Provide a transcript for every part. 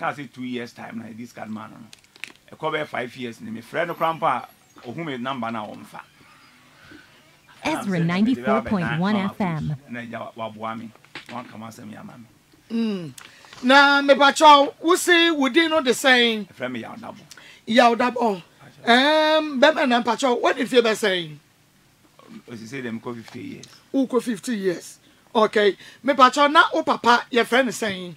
doctor say 2 years time na this card man no e ko be 5 years ni me friend grandpa ohume number na wonfa Ezra 94.1 FM na ja waboa me wan come asem ya mama na me pa cho we see we dey no the saying friend me ya odabo bebe na pa cho what if you be saying as you say them ko 50 years who ko 50 years okay me pa cho na o papa your friend saying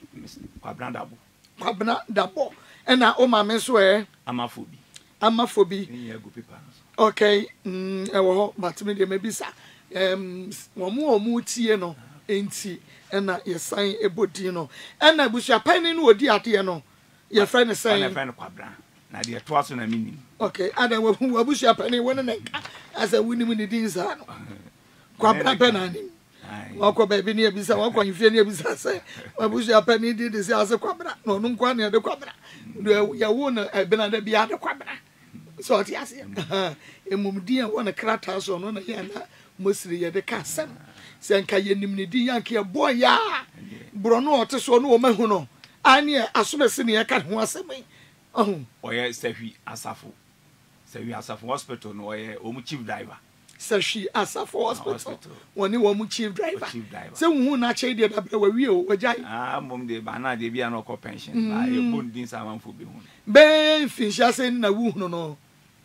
Kwabena Dabo and na o mama so e amafobi yeah go paper okay e wo but me dey maybe sir omu tie no enti and na your sign ebodi no and na busua pan ni odi ade no your friend saying and friend Kwabena na dey to aso na minim okay and then we busua pan ni won na as a winim ni din sir no Kwabena benani Oko baby ni ebisa wako nyifie ni ebisa se wabushi apeni di disi ase Kwabena no nungu ni ade Kwabena ya wona ebena de bia de Kwabena so ati ase emumdi en wona krata so no na ya na mosiri ye de kasem se nka ye nim ni di yanke e boy ya bro no ote so no o mahu no ani asomese ne ka ho asemi ohun oye sahwi asafo hospital no oye omu chief driver Sashi Asafo hospital. Woni wo mu chief driver. Se wu na che de baba wa wi o ojai. Ah mom de ba na de bia na ko pension. Ba e bon din sa manfo bi hu. Ben fisha se na wu hu no.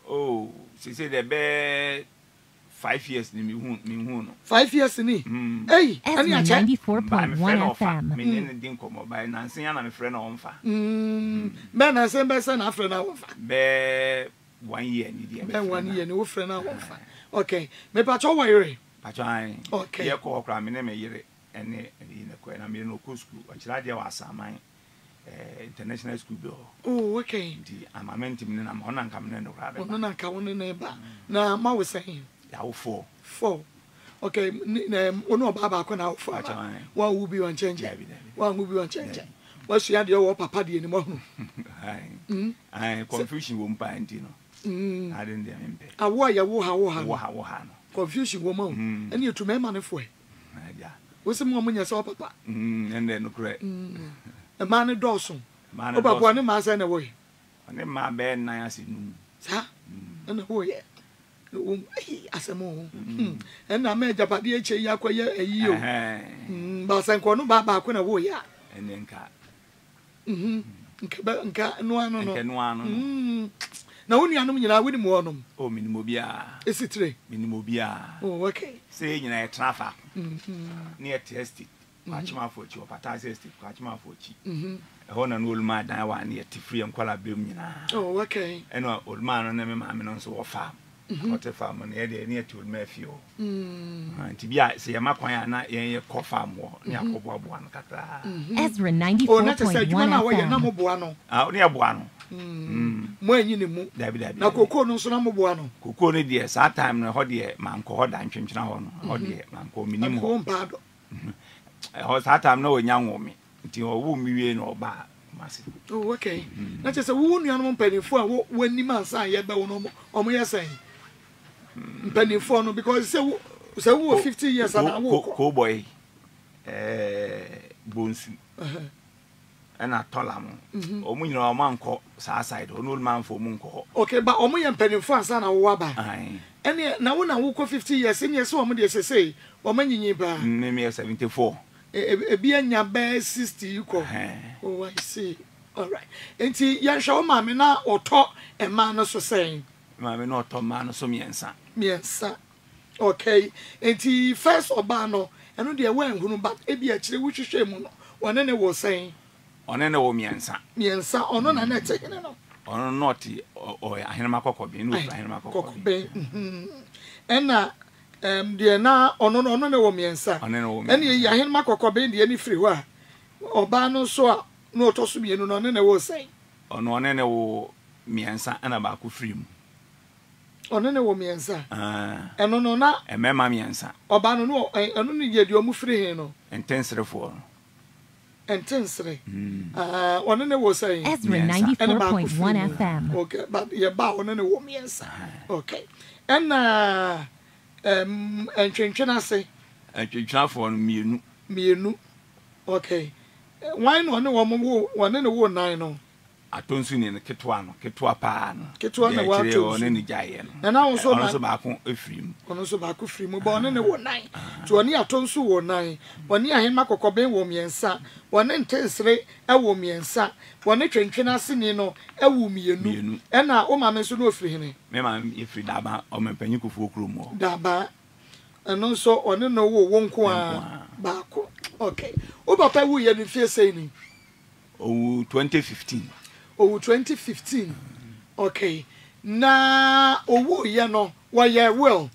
Oh, she say de be 5 years ni mi hu no. 5 years ni. Hey, ani a che 94.1 FM. Me ne din ko mobile na nsen ya na me frɛ na wonfa. Ben na nsen be se na frɛ na wonfa. Be 1 year ni de. Be 1 year ni wo frɛ na wonfa. Okay, me pacho wire. Okay. Ye ko okra me ne me yire ene na ko na me no ko school. Ochira dia wa saman international school bi. Oh, okay. Di amament me na ma ona nka me no kra be. Ona na nka won ne ba. Na ma we say. Ya wo 4. Okay, ono ba ba ko na wo 4. One will be one change. One will be one change. What she had your papa di ni mo hu. Ai. Confusion wo mpa ndi no. I didn't dare him. I wore your woha. Confusion woman, and you to my money for it. Was a woman you saw, papa? And then correct. A man at Dawson. Man about 1 mile and away. And then my bed, and I said, Sir, and away. As a moon. And I made up at the H. Yakoya a year. Basanko, Baba, when away. And then cat. No. Na woni anum nyina woni mo onom o minimo bia esitire minimo bia oh okay say nyina e trafa near test it kwachima for chi opata test it kwachima for chi e ho na no oluma dan wa near tifri en kwala bem nyina oh okay e no oluma no na me ma me no so ofa ote farm na e de near ti oluma afio anti bia say ya makwan na ye ko farm wo ne akobo aboa no kakra Ezra 94.1 oh na te say juma na wo ye na mo boa no ah ne e boa no mwenye ni mu na koko no so na mboa no koko ne de sa time no ho de manko ho da ntwentwena ho no ho de manko minimum ho mpado ho sa time no onya nwome nti ho wo miwie no ba mase oh okay na che se wo nua no mpanifo a wo wani man san ye be wo no omo ye san mpanifo no because se wo 50 years ana wo ko boy bonsu ana tolamo omu nyina o manko sa side o no manfo mu nko okay ba omu ye mpanimfo ansa na wo aba ene na wo na wo ko 50 years ene se omu de sesei o manyinyi ba me me 74 e bi anya ba 60 ko oh I see all right enti yan hwa o ma me na oto e ma no so sen ma me na oto ma no so miensa okay enti first oba no eno de wo enhunu ba e bi a kire wo hwehwe mu no one ne wo sen Onene wo miensa ono na na check no ono not o ahenema kokobe no ahenema kokobe ena de na ono ne wo miensa ena ye ahenema kokobe de ni free ho a oba no so a no otoso mienu no ne wo sei ono ne wo miensa ana ba ko free mu ono ne wo miensa ah eno no na emema miensa oba no no eno ne ye de o mu free he no intensity for intensely. One was saying Ezra 94.1 FM. Okay, but yeah, but one wo miensa. Okay. And and chenchena say. And chenchena for mienu. Okay. Wine one woman who one in the wood nine. I don't see any Ketuan, one on any giant. And I also back a frame. On also back a frame, born in the wood nine. To a near tonsu or nine. One near him, Mako Cobain woman and son. One in Tesray, a woman and son. One a train can I see no, a woman. And now, oh, my mess, no free. Mamma, if we daba or my penico folk room. Daba. And also on no won't go back. Okay. Oh, Papa, we are in fear saying. Oh, 2015. Oh, 2015. Okay. Na oh, you know, why you will.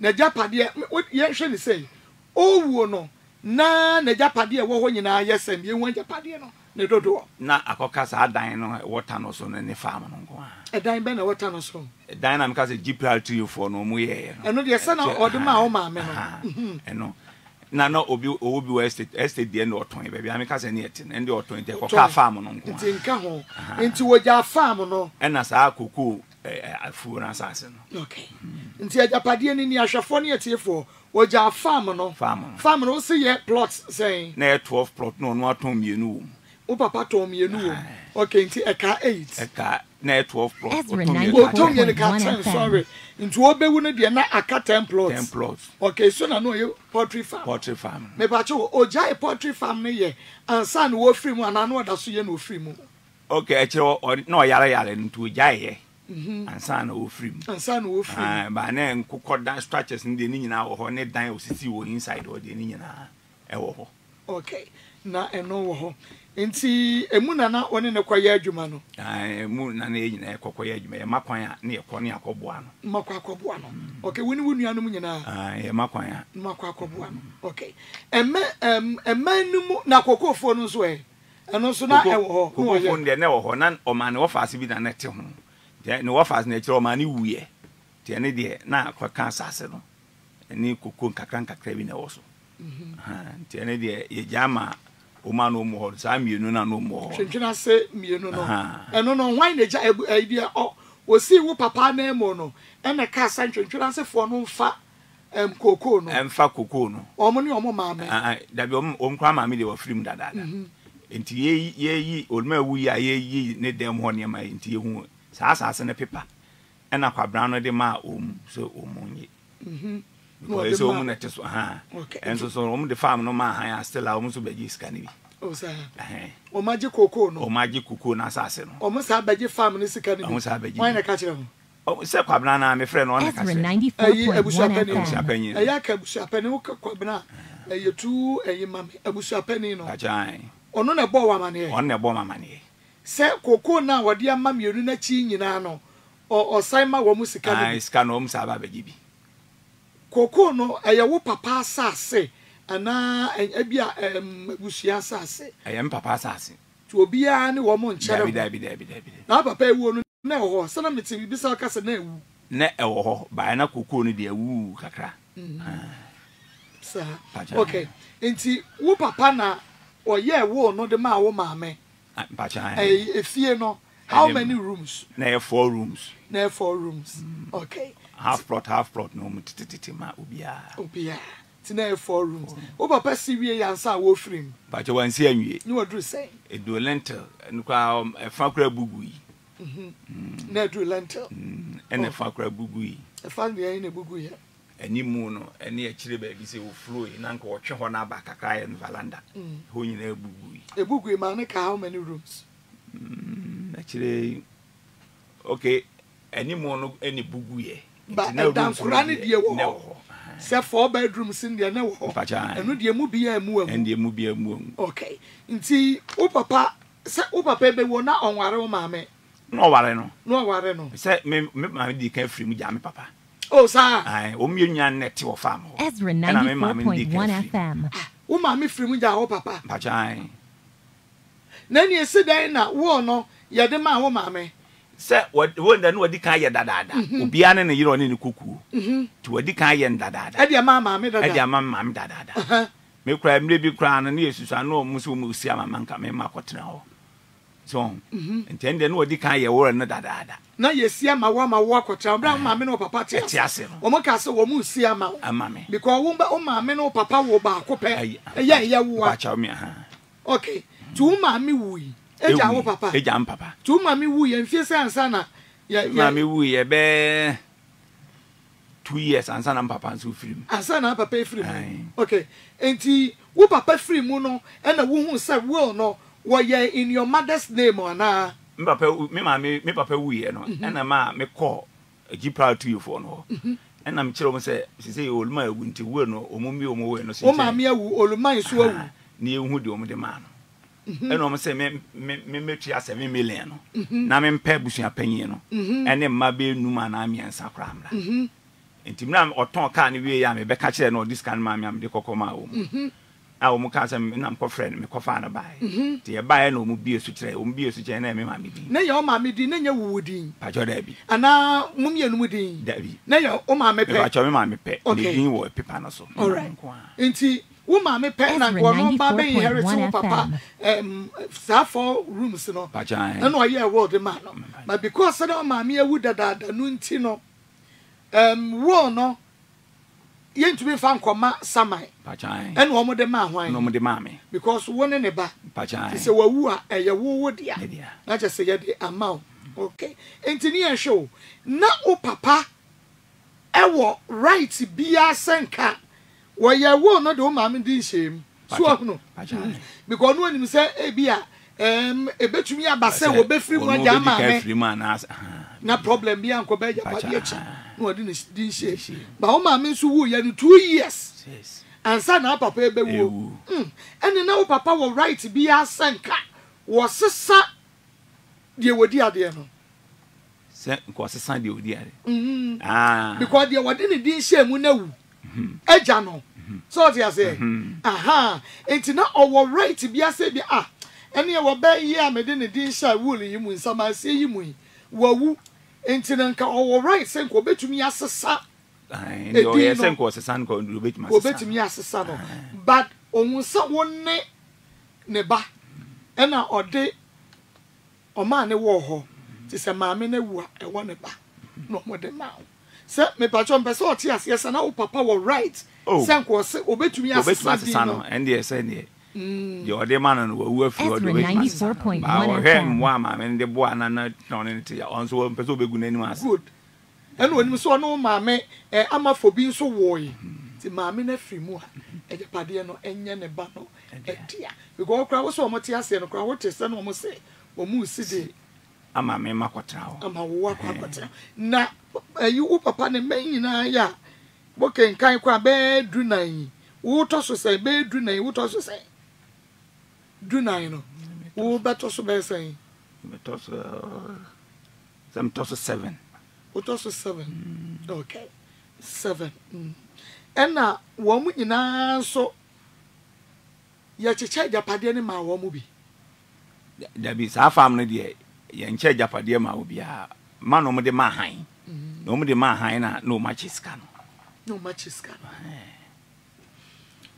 Najapadia, what you actually say? Oh, no. Na, Najapadia, what when you are, yes, and you want Japadia, no. Ne dodo. Na akokasa adan no water no so ne farm no go. Adan be na water no so. Adan na mka say Gipral to you for no mu ye. Eno de se na odema o ma me no. Eno. Na no obi we estate de no oton be bi ameka say ne etin. Ende oton de koka farm no go. Nti nka ho. Nti wo ja farm no. Ena sa akoko afu na sase no. Okay. Nti ajapade ni ahwefo ne etiefo. Wo ja farm no. Farm no say ye plots say. Na 12 plot no no aton me no. O Papa told me you knew. Okay, into a car 8. A car, net 12 plot. Ezra 94.1 FM. Sorry. Into Obe wouldn't be a car 10 plots. 10 plots. Okay, so I know you poultry farm. Poultry farm. Me Pacho, Oja a poultry farm near, and son will free one, and I know that's you no free more. Okay, I tell you, no, Yara into Jay, and son will free. And son will free. By then, cook down structures in the Nina or Hornet Dine or City or inside or the Nina. Okay, now I know. Inti emuna na one ne kwaye adwuma no emuna na enyi na kwaye adwuma ya makwan ya na ekone akoboa no makwa akoboa no okay wini wunu anu nyina ya makwan ya makwa akoboa no okay emanum na kokofo no so eno so na ewo ho kokofo de na ewo ho na omane wo faase bi na na te ho de ne wo faase na chiro omane wuye de ne de na kwaka asase no ni kokon kakran kakra bi na wo so de ne de ye jama Oma no more, Samuel, no more. Chinchina say, me no. And no, why the idea or see who Papa name mono, and a car sign Chinchina say for no fat and cocono and fat cocono. Or money or mamma, that your own crime, they were filmed that. And ye, old me, we are ye, need them one year, my into your home, Sasas and a paper, and a brown of the ma, so omony. Because so many things, okay. And so the farm no man hire still almost be just canny. Oh sir. O magic cocoa no. O magic cocoa na sase no. Almost have be farm ni sika ni. Almost have be. Why na catch them? Oh say kwabna na me friend no na catch. Ezra 94.1 FM. Eya ka busu apeni wo kwabna. Eyetu eyi mame. Ebusu apeni no. Ajai. Ono na bo wa mane. Ono na bo mama ne. Say cocoa na wode ama mienu na chi nyina no. O sign ma wo mu sika ni. Ah sika no mu saba be gibi. Koko no ayawo papa asase ana ebia busia asase ayem papa asase to obia ne wo mo nchere bi na papa ewu no na ho sana meti bi bisa kasa na ewu na ewo ho ba na koko no de ewu kakra sa okay enti wo papa na oye ewu no de ma wo maame pacha efie no how many rooms na 4 rooms na 4 rooms okay half plot no mutitima obia tina 4 rooms o papa siwie yansa wo frame but you wan see anwie ni wodru say e do lentil nkwa fakra bugui na do lentil ene fakra bugui e fan dey ene bugui eni mu no ene akire ba bi se wo flow na nka wo twe ho na ba kakra en valanda ho nyina bugui e bugui ma ne ka how many rooms actually okay eni mu no ene bugui but dan kurani die wo se 4 bedrooms in there na wo eno die mu bia mu amu en die mu bia mu amu okay nti o papa be wo na onware wo maame no ware no se me maame di kan free mu ja me papa oh sir ai o mi nya neti wo farm ho Ezra 94.1 FM wo maame free mu ja wo papa pachan na ni ese dan na wo no ye de ma wo maame se wonda no wadi kan ye dadada obia ne ne yiro ne ne kuku to wadi kan ye dadada e de mama me dadada e de mama me dadada me kura mle bi kura no ne yesusu ano mu so mu sia mama nka me makotena ho so entende no wadi kan ye wora ne dadada na yesia ma wa akotena bra mama me no papa te ase no o mo ka se wo mu sia ma mama me because wo mba o mama me no papa wo ba akopɛ e ye wo wa cha me Okay. Tu mami wui. Eja wo papa. Eja papa. Tu mami wui emfiese ansa na ye mami wui ye be 2 years ansa na papa nso film. Ansa na papa film. Okay. Enti wo papa film no and na wo hu say will no wo ye in your mother's name or na papa me mami me papa wui no and na ma me call G proud to you for no. And I'm sure she say Oluma wunti wo no omumi omo no say. O ma me awu Oluma nso awu. Ni ehu de omo de ma no. And I'm saying, me, 7 million. Now, I'm pebbling a penny, and then my baby, no man, I'm and Sacram. And Timram or Tom can't be a becacher, no, this can mammy, I'm the cocoma. Our mocasm, and I'm co-friend, me co-founder by. They buy no mobile suitre, mobile suitre, and mammy. Nay, your mammy, didn't you woody, Pajo Debbie? And now, Mumian woody, Debbie. Nay, your mammy, Pajo, mammy, pet, or the war, Pipanaso. All right, and see. Uma me pet na go no ba be inherit papa for rooms no and no year world man no but because say ma me awu dada no nti no wo no ye ntube fa nkoma samai and wo mo de ma hwan no mo de ma me because wo ne ba pachan say wawu a eye wo dia na just say ye de amount okay engineer show na o papa ewo right bia senka. Why you will not do mammy this shame. So no, because when you say, Abia, a bet you me a basse will be free one man. No problem, be uncle Baja. No, I didn't say she. But all my means who you 2 years. And son up a baby woo. And now papa will write to be our son. Was sister dear with the idea. Because a son deal dear. Because they were didn't say Muno. Ejano. So they say, aha, it's not our right to be a say, ah, and you were by year, Medina Disha, Woolly, you win some, I say you win. Woo, ain't an uncle, all right, send go bet to me as a son. I know, yes, and was a son going to bet my bet to me as a son. But almost someone ne neba, and I or day or man a war ho. Tis a mammy, a war, a one neba, no more than now. Sir, me patron person tias yes na o papa were right. Sanko se obetumi asano and yes and ye. Your de man no wo afi o do we. Ezra 94.1 FM. Wa ma me de boa na na ton ti onso wo person obegu nanu as. Good. And when me so no ma me amafo bi so wo yi. Ti ma me na firi mu a ejepade no enye ne ba no edia. Because okra wo so mo tias no okra wo tese no mo se o mu sidi. Ama me makotra o. Ama wo akotra. Na you papa ne men na ya boken kan kwa be dunan wo to so say be dunan wo to so say dunan no wo be to so be say be to so some to so 7 wo to so 7 okay 7 and na wo mu nyina so ya cheche japade ne ma wo mu bi da bi sa fam ne de ya nche japade ma wo bi a ma no mu de ma han. No, the man, no matches can. No matches can.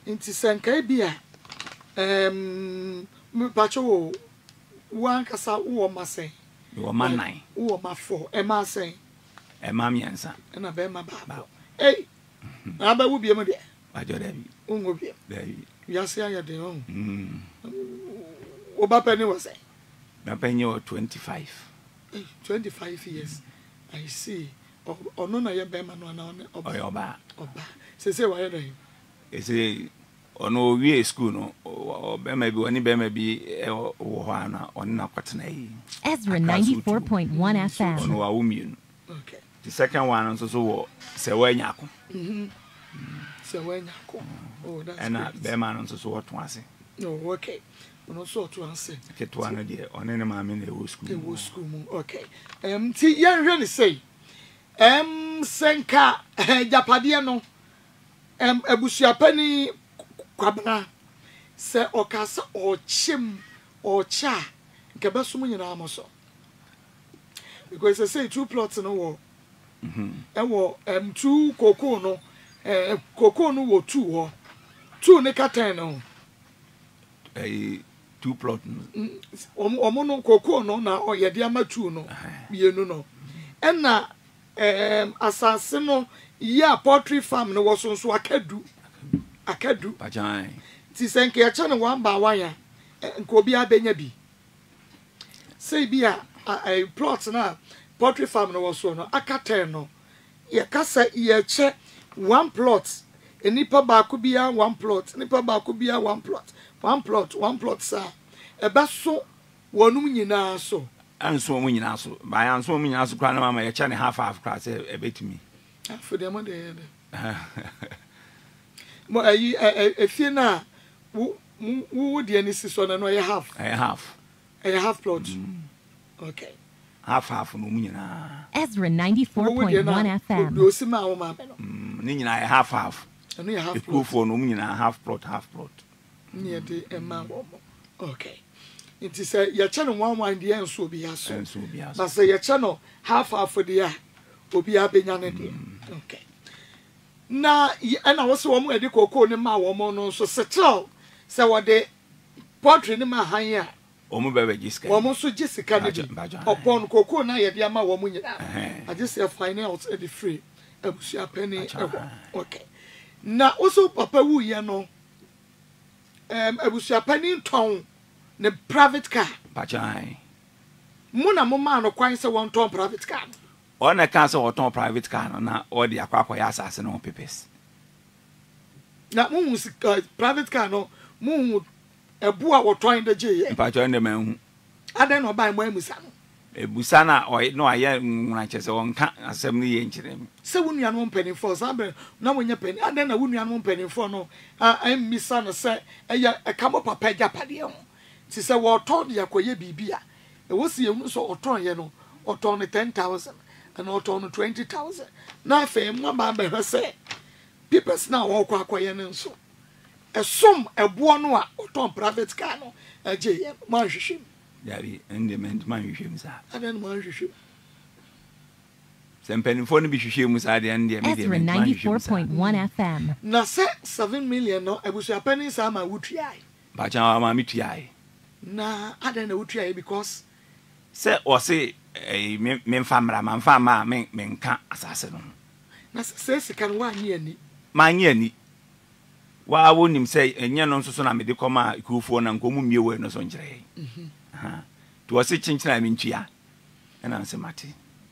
Into San Cabia, Pacho, one cassa, who are my say? You are my nine, who are my four, and my say, and mammy answer, and I bear my bow. Hey, I will be a mother. I do that. Ungo be there. I do own. Obapenny was say. Napenny 25. 25 years. I see. Or no, I bear man on Oba. Oba. Say, why are you? I say, or no, we school, no, or maybe any bear may be or Hana or Nakatane. Ezra 94.1 FM. No, I woman. Okay. The second one also say, Sewenyako. Sewenyako. Oh, that's and a bear man also saw what was it. No, okay. No sort to answer. Get to another year on any mammy, they will school. They will school. Okay. See, you really say, Senka, Japadiano, a bushiapani quabna, say, or cassa, or chim, or cha, Cabasum in Amoso. Because I say 2 plots in a war. A war, 2 cocono, a cocono war 2 war, 2 necatano. A 2 plot. Omono cocoa no na or ye dear matuno. You know. And na assassino ya poultry farm no was on so I can do. Tis enke a channel 1 by wire. Nkobia benya bi. Say bia I plot na poultry farm no so no akata no. Ye kasa ye che one plot enipa baako bia one plot enipa baako bia one plot one plot one plot sa eba so wonum nyina so anso wonum nyina so ba anso wonum nyina so kwa na mama ye che ne half half class ebetimi for the money mo ayi efie na wo de ni si so na no ye half I half a half plot okay half half no nyina Ezra 94.1 FM do si ma wo ma ni nyina half half no ye half plot for no nyina half plot ni de e ma wo okay it is your channel one the enso bi aso but say your channel half half for the obi abenya ne de okay na ana wo se wo mu edi koko ni ma wo mo no so settle se wo de poultry ni ma han ya omo bebe jisika omo so jisika ni upon koko na ye de ma wo mu nyina I just say find out at the free abusi apeni ewo okay na wo so papa wu ye no abusi apeni ton ne private car bajai mo na mo ma no kwan se won ton private car on a cancer or ton private car, na or the aquacoya assassin on papers. That moon private car, no moon a boa or trying the jay, but join the man. I don't know by my musano. A busana or no, I am righteous on 70 inches. So when you are one penny for Zamber, no when you penny, and then I wouldn't have one penny for no. I am Miss Sana, sir, and I come up a pedia padion. Since I was told the aquaye bibia, it was the muso or ton, you know, or ton 10,000. And out on 20,000. Now, fame, my mamma say, people's now all quacquayan and so. A sum, a buono, or Tom private cano, a jay, marshim. Yari, and they meant marshim, sir. I don't marshim. Some penny for the bishop was at the end of the 94.1 FM. Now, 7 million, no, I wish a penny, some I would try. But I'm a mitiai. Nah, I don't know try because, say, or say. Men famra man fama men ka asase no na sese kan wa nyani manyani wa wonim say enye no nso so na mede koma ikufuo na nkomu miewe no so njere aha to wase chinchina me ntua na nse mate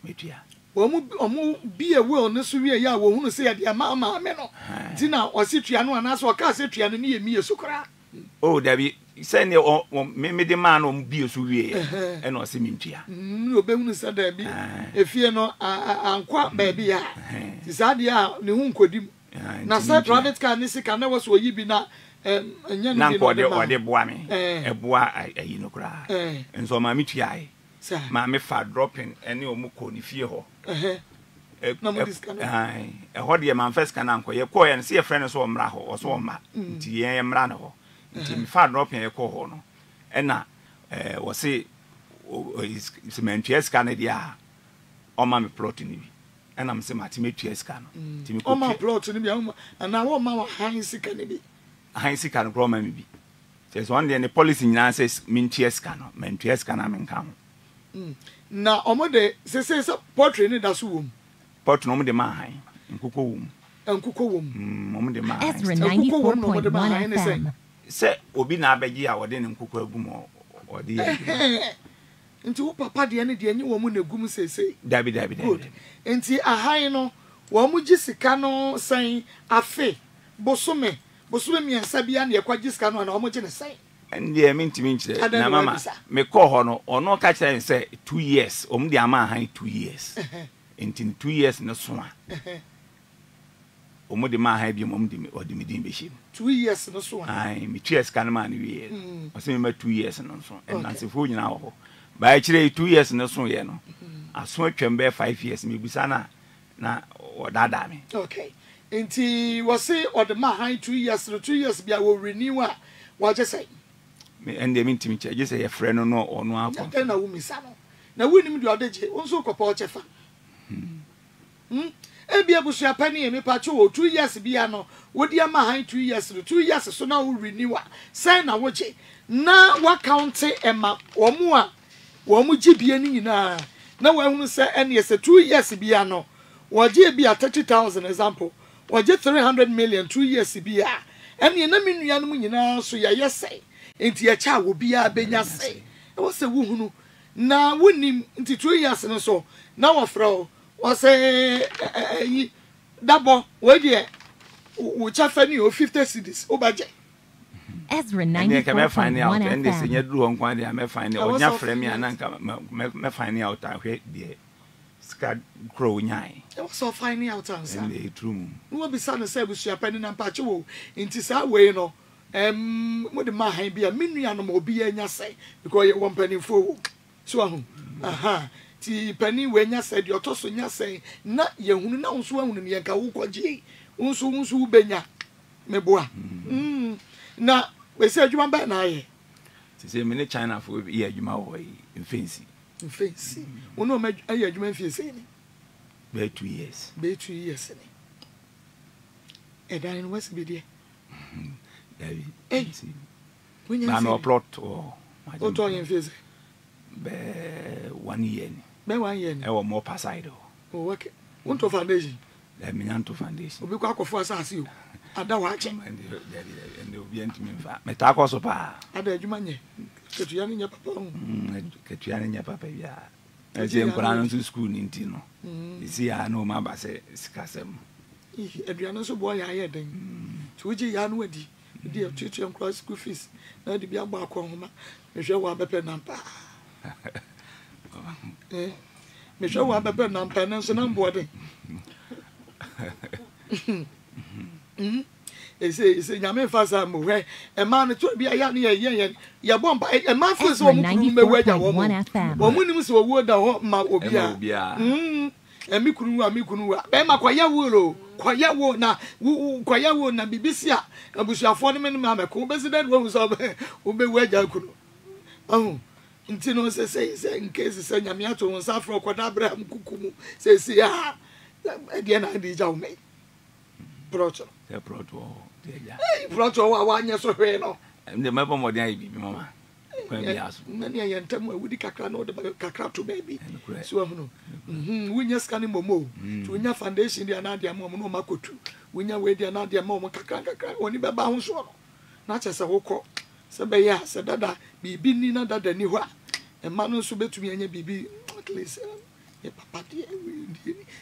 metua omu bi ewe on so wie ya wo hunu say ya mama me no ti na wase tua no na so ka se tua no ne yemi yesukura oh dabi send your made man on be so we and or cementia. No, Benu said there be if you know, I'm quite baby. Is that the moon could do? Now, sir, private car, Nisica never saw you be not a young man or the boy, a boy, a unocra. And so, my mitiai, sir, my mefa dropping any or mukoni fear. A hobby, a man first can uncle your coy and see a friend or so mraho or so ma, tia mrano. Tim far dropping a coho, and now was say, is Cementius Canadia or Mammy Plotini, and I'm Cementius Cano. Timmy, oh, my Plotini, and I want my Heinz Canady. Heinz can grow, maybe. There's one day in the policy says Mintius Cano, Mentius Canaman come. Now, Omode says a portrait in that's womb. Portrait on the mine, and cuckoo womb. And cuckoo womb, moment the mine. Ezra 94.1 FM. Say, Obi Nabagia or then Coco Gumo or the into Papa the any new woman of Gum say, Dabby Dabby good. And see a high no, one would just a canoe saying a fee, Bosome, Bosumi and Sabian, your quadris canoe and homogen say. And dear Mintimint, Mamma, may call honor or no catch and say 2 years, the Ama high 2 years. And in 2 years, no sooner. Omo de ma ha bi mom de o de medin be him 2 years no so ai me 2 years kan ma ni we o se me 2 years no so and na se fo nyina ho ba e kire 2 years no so ye no aso atwem be 5 years me busa na na o dada me okay enti we say o de ma ha 2 years no 2 years bia we renew a we just say me and dem ntimi che just say your friend no ono akọ na wo mi sa no na wo nim de o de je won so kopo o chefa Ebia busu apani emi pacho 2 years bia no wodi ama han 2 years 2 years so na wo renew say na wo che na wa count ema omo a wo mu gibie ni nyina na wa hunu say ene say 2 years bia no wo je bia 30,000 example wo je 300 million 2 years bia ene na menua no nyina so ya yesay Inti a child will be a benya say. It was a woman. Now, wouldn't him into 2 years and so. Now, a fro was a double. Well, yeah, which I found you 50 cities. Oh, budget. Ezra 94.1 FM. This in your room, one day I may find out. Your friend, me and uncle may find out. I hate the scat crow. Nye. I was so finding out. And the true. What be son of service, your penny and patch woe into that way, you know. What the man be a mini animal be and you say, because you want penny for so. Aha. Tea penny when you said your toss when you say, not you know, so when you can walk on G. Unso unso benya. Meboa. Na we say you want back now. Say many China for here you my way in fancy. In fancy. We no make here you fancy. Be 2 years. Be 2 years. And then what's be there? David. Hey. Na no plot or. O to in fancy. Be 1 year. Be 1 year. E wo more pasado. Oh okay. Won to foundation. Let me to foundation. Obi ko akofo asase o. Ada wache and obi antimi mfa meta akoso pa ada adwuma nye ketuya nye papa o ketuya nye papa bia eje nkwana nso school ni nti no isi ya no ma ba se sikasem aduana nso bo ya ye den tuji ya no adi di e tutu nkwana school fees na di bia gba akon homa mehwe wa bepe nampa mehwe wa bepe nampa nso na mbo de It's a Yaman Fasa Mure, a man to be a young yen, Yabomba, a man for so many weather one at that. One woman was a word that won't mark Obia. And Mikunu, Mikunu, Emma Quayawuro, Quayawona, Quayawona, Bibisia, and we shall form him in Mamma, who president was of Ubewajakuru. Oh, Intino says, in case it's a Yamiato and Safro Quadabra and Kukumu, says, yeah, again I did your mate. Proto. The proto. Hey, proto, I want you so well. And the member of the baby, Mamma. Many a young time with the cacra to baby. So, we just can't momo. To win your foundation, the Anadia Momo Makutu. Win your way, the Anadia Momo Cacra, only by bounce one. Not as a whole call. Sabaya, Sadada, be binning another than you are. A man who submit to me and your baby, at least. Papa dear,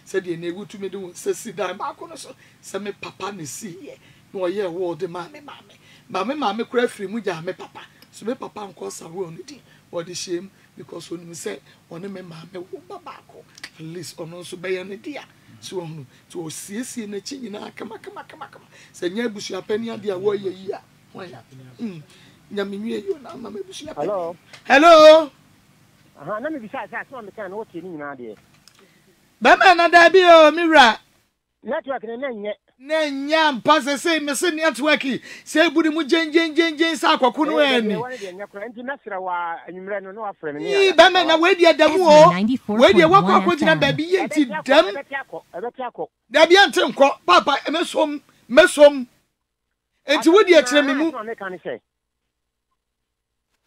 said the neighbor to me, don't say, die, Marconoso, send me papa, and see, no, yeah, war the mammy, mammy, mammy, mammy, crave free, muja, me papa. So me papa and cause a wound, what the shame, because when we say, on a mammy, woo, babaco, at least on also by an idea. So on to see in the chin, in a come, said Nebusia penny, dear warrior, yeah, why not? Yammy, you know, mammy, hello, hello. Let me besides that, so I can watch you in idea. Bama na da bio mira. Network na nyenye. Nyenye mpase se mese network. Se budi mu jen sa kwakunu eni. Ni bama na we dia damu o. We dia wako akwoti na baby ye ti dam. Ebetiako. Da bia ntem ko papa mesom. Enti we dia kire me mu.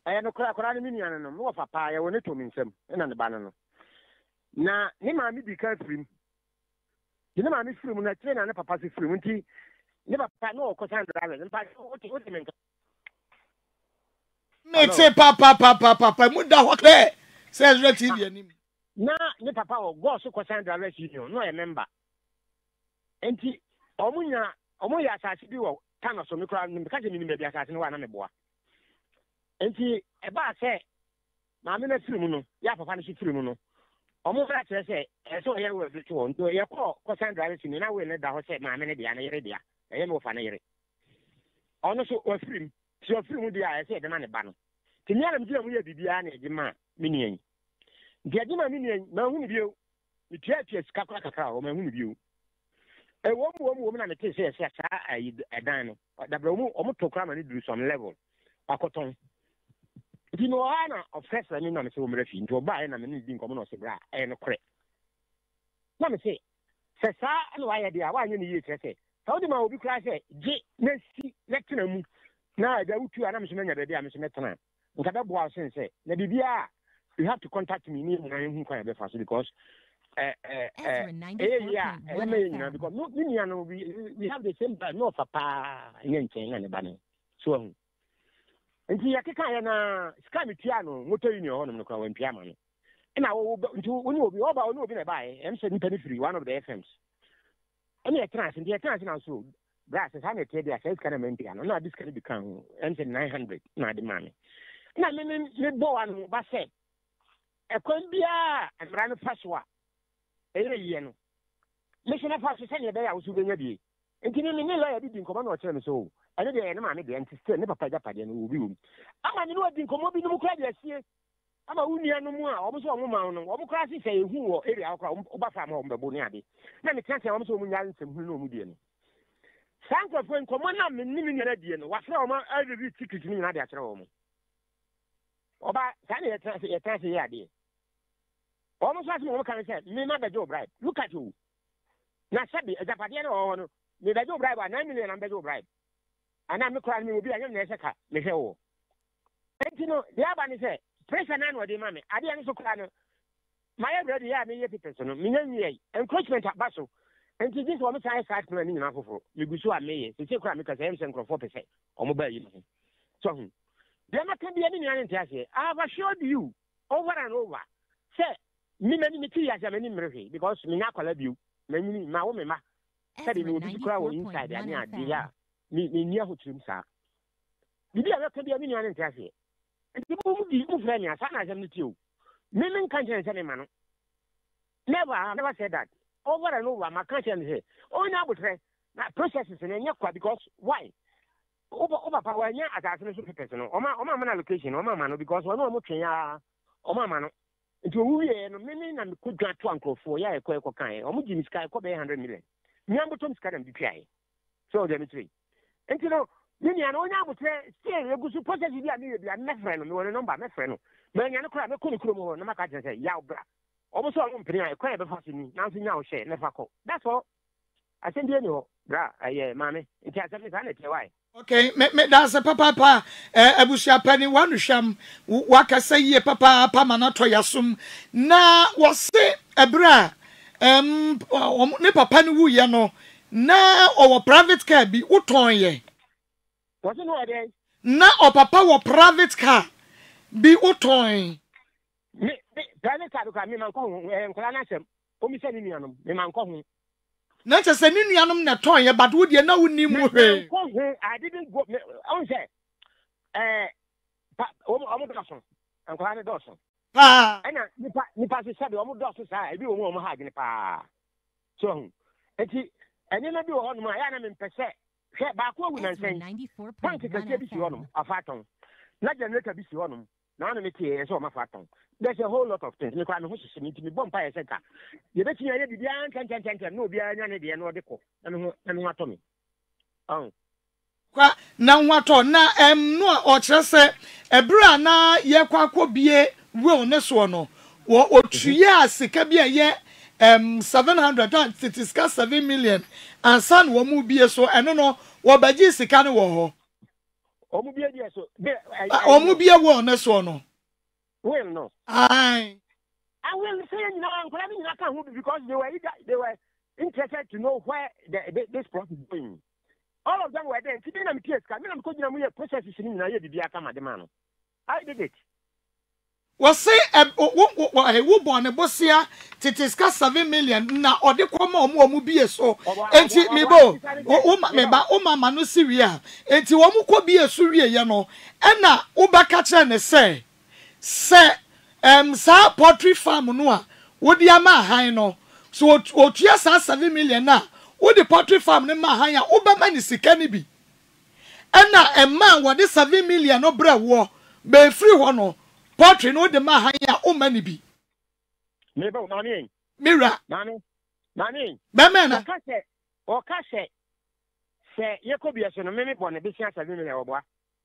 I no crack around me, and no papa, I want to mean some, and the banana. Now, him and me become free. You know, I'm free when I train and papa's free. Never know, Cassandra, and pass what you mean. Make say, Papa, would that what there says Retidian. Now, the papa will go so Cassandra, let you know, no, I remember. And he, Omuya, as I do, can also be crowned because you mean maybe as I know another boy. Enti eba se maame na firimu no ya papa na firimu no omo bra kire se eso ye we firimu won do ye ko Sandra le sini na we ne da ho se maame ne dia na yere dia eye me ofa na yere ono so o firimu si o firimu dia se de na ne ba no ti mi ala mi dia mu ye bibia na eji ma mini en dia di ma mini en ma hu ni bio mi tia tia sika kra kakra o ma hu ni bio e wo mu na me ti se se sa ayi edan no da bra mu omo to kra ma ni duru some level akoton you know, Anna, of course, I mean, I'm so refusing to buy and I'm needing common or cigar and a crack. Let me say, Sessa, and why I did I want you to say, how do my class say, J. Nessie, Lectinum? Now I go to Adam Smith and the Adam Smith. But that was saying, say, Nabibia, you have to contact me, and I am quite a bit fast because, yeah, because no, we have the same, but no, papa, and banning. So, Nti yakeka ya na sika metia no motor union ho no kwa wampia ma no. Na wo nti onye obi oba onye obi na bae em se nipa ni free one of the FMs. Any trans nti ya trans na so brass ha na tede ya sika na mentia no na discount bi kan em se 900 na de ma me. Na me bo wa no ba se e kon bia amra no faswa ere ye no. Me se na faswa se ne be ya wo su benya bi. Nti ni ni lawyer bi nkoma na o chere me so I know the enemy the anti-state, never paid up again. I'm a new thing, come up in the Ukraine. I'm a union no more, almost a woman, or classes say who area Obafam on the Boniadi. Let me tell you, I'm so young, some who know me. Sanka when Commander Minimian, what's wrong? I read tickets in another room. Oba Sandy a trashy idea. Almost as more can say, me not a job, right? Look at you. Nasabi, a Japadiano on me, the job bribe, 9 million and the job bribe. And I'm crying, will be a young Nesaka, Michel. And you know, the Abani said, Press an annual demand. I didn't so clan. My already have me a person, Minami, encroachment at Basso. And to this one, I start planning in Afro. You go so I may, to take crime because I am sent for 4% or mobile. So, there can be any answer. I have assured you over and over. Say, Minamity as a minimum because Minaka love you. My woman said it will be crowd inside and yeah. Me near who trim, sir. You never can be a million and trashy. And people who do friend, as I am with you. Million conscience any man. Never, I never said that. Over and over, my conscience here. Oh, now, but that processes in any because why? Overpower ya as I finish personal. Oma man allocation, Oma Mano, because one more Mokia, Oma Mano. Into who ye and million and could grant to uncle for ya, Kokai, or Mujim Sky, 100 million. Yambutum Sky and Dukai. So, Demetri. And you know, many are only able to say, you could suppose that you are not friend, and you are a number, not friend. Many are not crab, no curriculum, no matter what I say, Yaubra. Almost all company, I cry before me, nothing now share, never call. That's all. I send you, bra, yeah, mammy, it has something to tell why. Okay, that's a papa, I wish you a penny one to sham. What I say, ye papa, Pamanotoyasum. Now, what's it, a bra? Nipa Panu, you know. Na or private car be utonye. What's no idea? Na or papa or private car be utonye. Private car, look at me, Manco, and Clanasem, Omisanianum, the Manco. Not a Saninianum Natoya, but would you know him? I didn't go. I was there. Almost Dawson, and Clan Dawson. Ah, and the pastor said, almost Dawson's side, you won't hide in the pa. So, and he. And then I do on my animal per se. Back over and saying 94 points of a fatum. Not generator Bissionum, none of it is on my fatum. There's a whole lot of things. The crown of which is meeting the bonfire center. You bet you already behind can no behind any idea nor deco and what on me. Oh, now what on now no or just a bra na ye quack be a wellness one or 2 years it can be a year. 700 it is 7 million and son will be so I don't know what by this can war be a war next one well no I will say no I'm because they were interested to know where this process is going. All of them were there today I'm curious I'm going to a process is in the I did it. Was say a woman a bossia to discuss 7 million now or the common woman be a so and she may go oh my no Syria and to woman could be a Syria you know and now Uba catcher and say sa poultry farm no would ya ma high no so what yes 7 million now would the poultry farm in my higher Uba man is sick and be and now a man what is 7 million no bra war be free one. Poultry no the man hire o many be. Mebo mani. Mira. Mani. Bemena. O kase. Se yekobi asono me bo na be sia 7 million obo.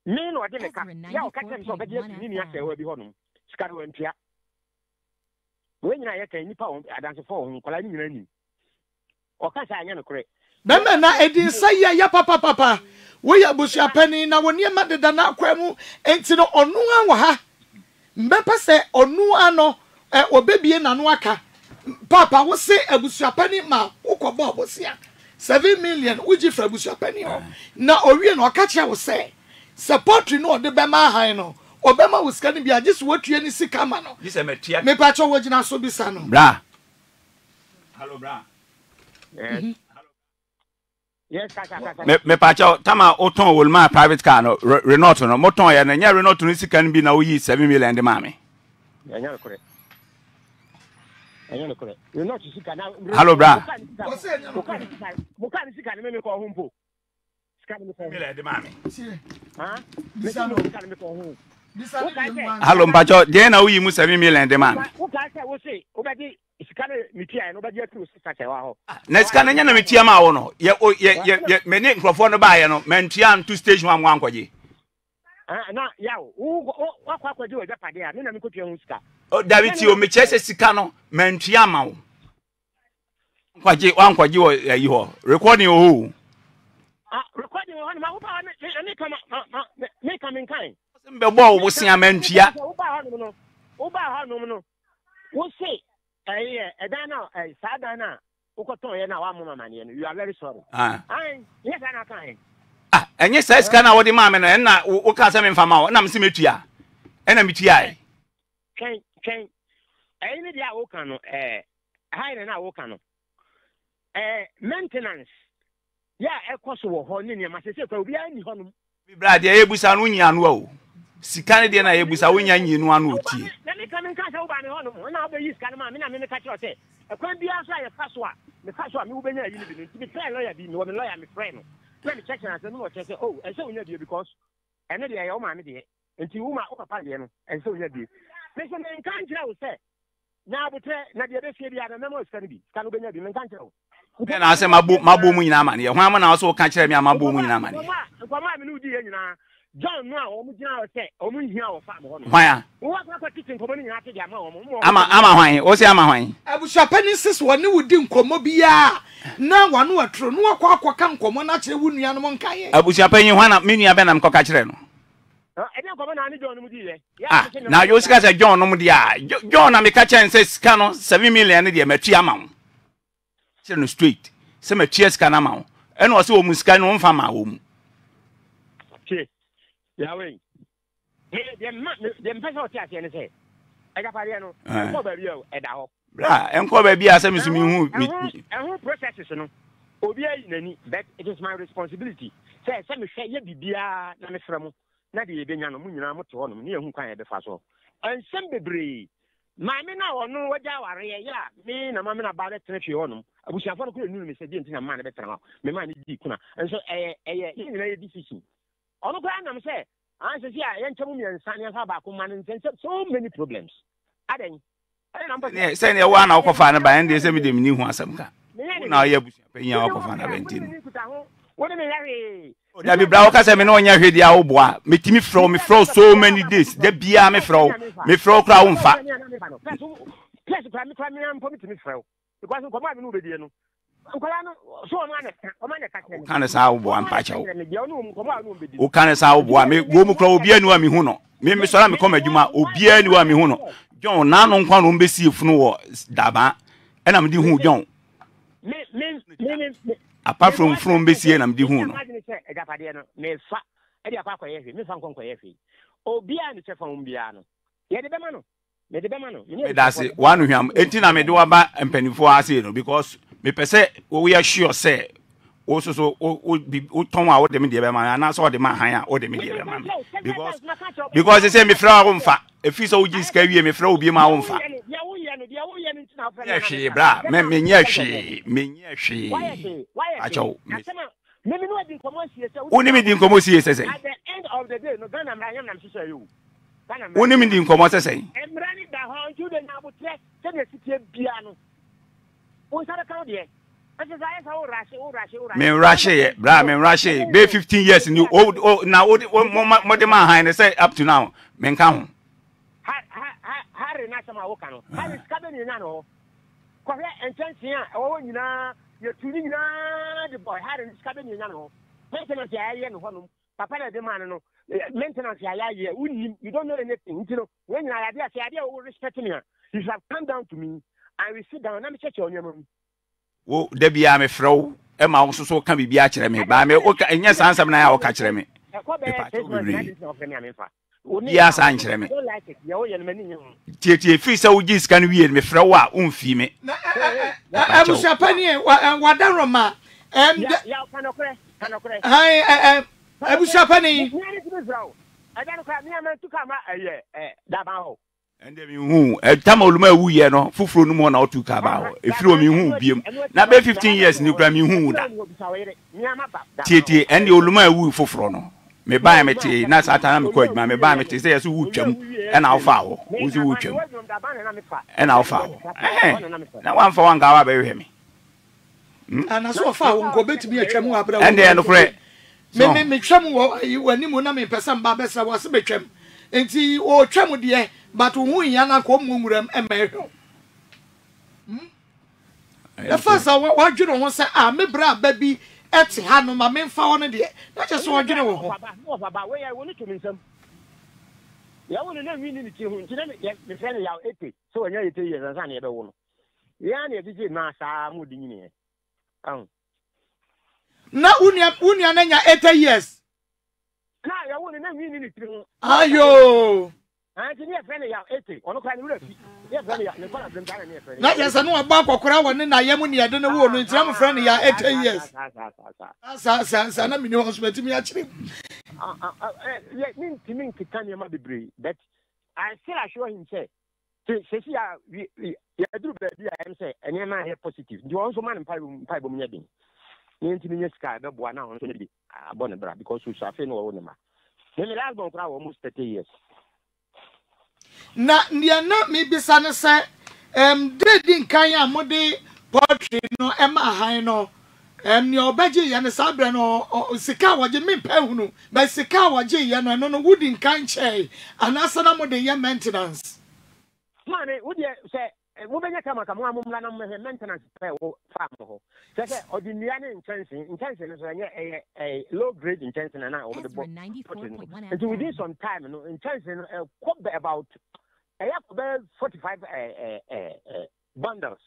Me no de meka. Ya o kase so be dia ni ase we bi honum. Sika no antua. We nyina ye kan nipa o adanse fo o nkola nyina ni. O kase anya no kure. Bemena edin sai ya papa. We ya busia pani na woni ma de da na kwamu enti no onu anwa ha. Mbepa se onu ano obebie nanu aka papa wo se abusuapani ma ukoba obosia 7 million uji fra abusuapani ho na owie na oka kia wo se support you know the Bema Hino. Obama was going to be just what you any see come on. This is metia. Me patcho wajina so bisano. Bra. Hello, bra. Yes. Yes, me patcho tama oton will my private car no Renault no moton ya na nya Renault no see can be na we 7 million de mame. Ya nya correct. Hello, bra. Hello, Bajo. Then we must have million demand. Next can you meet Yama or no? Yeah, many profound by no, Mentian 2 stage 1 quay. Oh, David, you may chase a Sicano, Mentiamo. Quaji, one quaji, you are recording who? Recording one, my make in kind. The ball was in a mentia. Uba, we'll say, Adana, Sadana, Ukotoyana, you are very sorry. Yes, I kind. And yes, I scan our demand and I will cast them from our Namsimetia and a mitiai. Can I need Okano? Higher than our Okano. Maintenance. Yeah, of course, we're holding your master. We are in Honum. We brought the Ebusanunia and woe. Sicanity and Ebusanunia in one wood. Let me come and catch over the Honum. And I'll be used. I'm going to catch your day. I can't be outside a Faswa. The Faswa moving there. You need to be fair lawyer, being one lawyer, my friend. Let me check and I said, no, I said, oh, and so you because another day, oh, my dear, and to whom I open a and so you do. Listen, and can't you say now, but Nadia, this year, the memo is going to be Scanubin and can't you? Then I said, my boom, my boom, in Amani, a woman also can't tell me my boom in Amani. John, now, say, oh, we know, why? What about teaching community after Yamamo? Ama, what's Yamahine? I was a penis one who didn't come up here. No one who are true, no quack can come on at a wooden Yanamonkai. I was a penny one at Miniabenam Cocachreno. Now you guys are John Omudia. John Amikacha and says, Cano, 7 million idiom at Yamam. Children street, some a cheers can amount, and also Muscano from my home. Yahweh, the special and say, I got Pariano, and our bra, and probably as I'm assuming who processes, you know, Obia, but it is my responsibility. Say, some say, yet the Bia, Namesramo, Nadia Benano, Munamo, near whom can I be fast. And some debris, my men now know what thou are, yeah, me and a mamma about it, if you own them. I wish I found a good news, Mr. Dent in a man better now, my man is deep, and so a decision. On I'm saying, I said, yeah, and so many problems. I didn't. I send a one out of an abandoned, there's everything new one. Some kind now you're paying out of an abandoned. What a very David Braukas, I mean, on your head, Yaoboa, meet me from me fro so many days. The Bia me fro crown fat. Yes, I'm permitting me fro. Because of my movie, Can as how one patch out. O can as how one may go call Bienua Mihuno. Mimi Salam come at you, Bienua Mihuno. John, none on one be see if no Daba, and I'm the who don't. Apart from Bessie, and I'm the who. Oh, Bian from Biano. Yet the Bemano. That's it. One of them, 18 I may do about and penny for us because. Me per se, we are sure say also so would be Tom out the media man, and I saw the man higher or the media man because they say me throw on fat. If you so just carry me throw be my own fat. Yes, she bra, me, yes, she. I told me. Only meeting Comosi says at the end of the day, no gun and I am to you. Only meeting Comosi say, and running the house, you then I would say, send a city piano. Men Rashi, bra, men Rashi, be 15 years in you old now. What the man say up to now, men come. Harry Nasama Okano, Harry Scabanano, Korea and Chansia, oh, you know, you're tuning the boy, Harry Scabanano, maintenance Yayan Honum, Papa de Manano, maintenance Yaya, you don't know anything, you know, when I have the idea of respecting her, you shall come down to me. I will sit down and check on your room. Oh, Debbie, I'm a fro. Emma also so can be a catcher me, but I may okay, and yes, answer now, catcher me. Yes, I don't like it. And then you, a Tamil, we are no fufu no one out to Cabal. If you mean who be now 15 years, new Grammy who Titi and the Oluma woo for Frono. May buy me tea, not at time quite, may buy me tea, there's Wuchum and our fowl, who's Wuchum and our fowl. Now one for one gala bury him. And I saw a fowl go back to be a chamu and then a friend. May make chamu, you were Nimunami, Pesam Babessa was a bitcham. And see, oh, chamu dear. But we are not going to the first hour, what you don't want to say, ah, me bra, baby, at hand, my men found it. That's just what you know. About where I wanted to meet them. You want to know, we need to get the family out 80. So I know it is as any other one. Yanni, this is Massa Mudini. Now, Unia, 80 years. Now, I want to know, we need to. Ayo. I didn't have any ethic or not. Yes, I know about Kokrawan and I am when I don't know who is some friend here 8 years. I mean, you to me actually. Let me think to Tanya Mabibri that I still assure him say, I do be I say, and you might have positive. You also man Pibo Medding. Intimate sky, the one on the Bonabra because you shall fail or Onema. Then the last one for almost 30 years. Na not maybe sana say dead in Kaya Mode poetry no Emma Hino your badge and a sabran or Sikawa Jimmy Pehunu by Sikawa J and no wood in Kanche and Asanamo de your maintenance. Money would you say a woman come a woman maintenance farm? That's ordinary intention is a low grade intention and I over the board. And we did some time and intention about. I have about 45 bundles.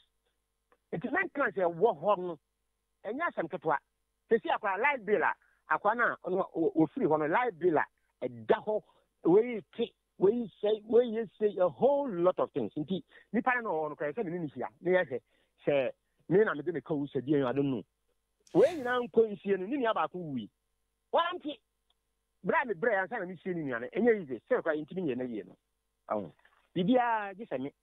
It is maintenance a war home and yes and catwa. They see a light bill, a quana or free on a light bill, a daho where you say a whole lot of things. Indeed, Nipano on Crescent in India, near say, men are going to call said, I don't know. When you now come see and you about who we want it. Bradley Bray and San Missinian, and here is a circle in Timian. Oh. Bibia just a minute.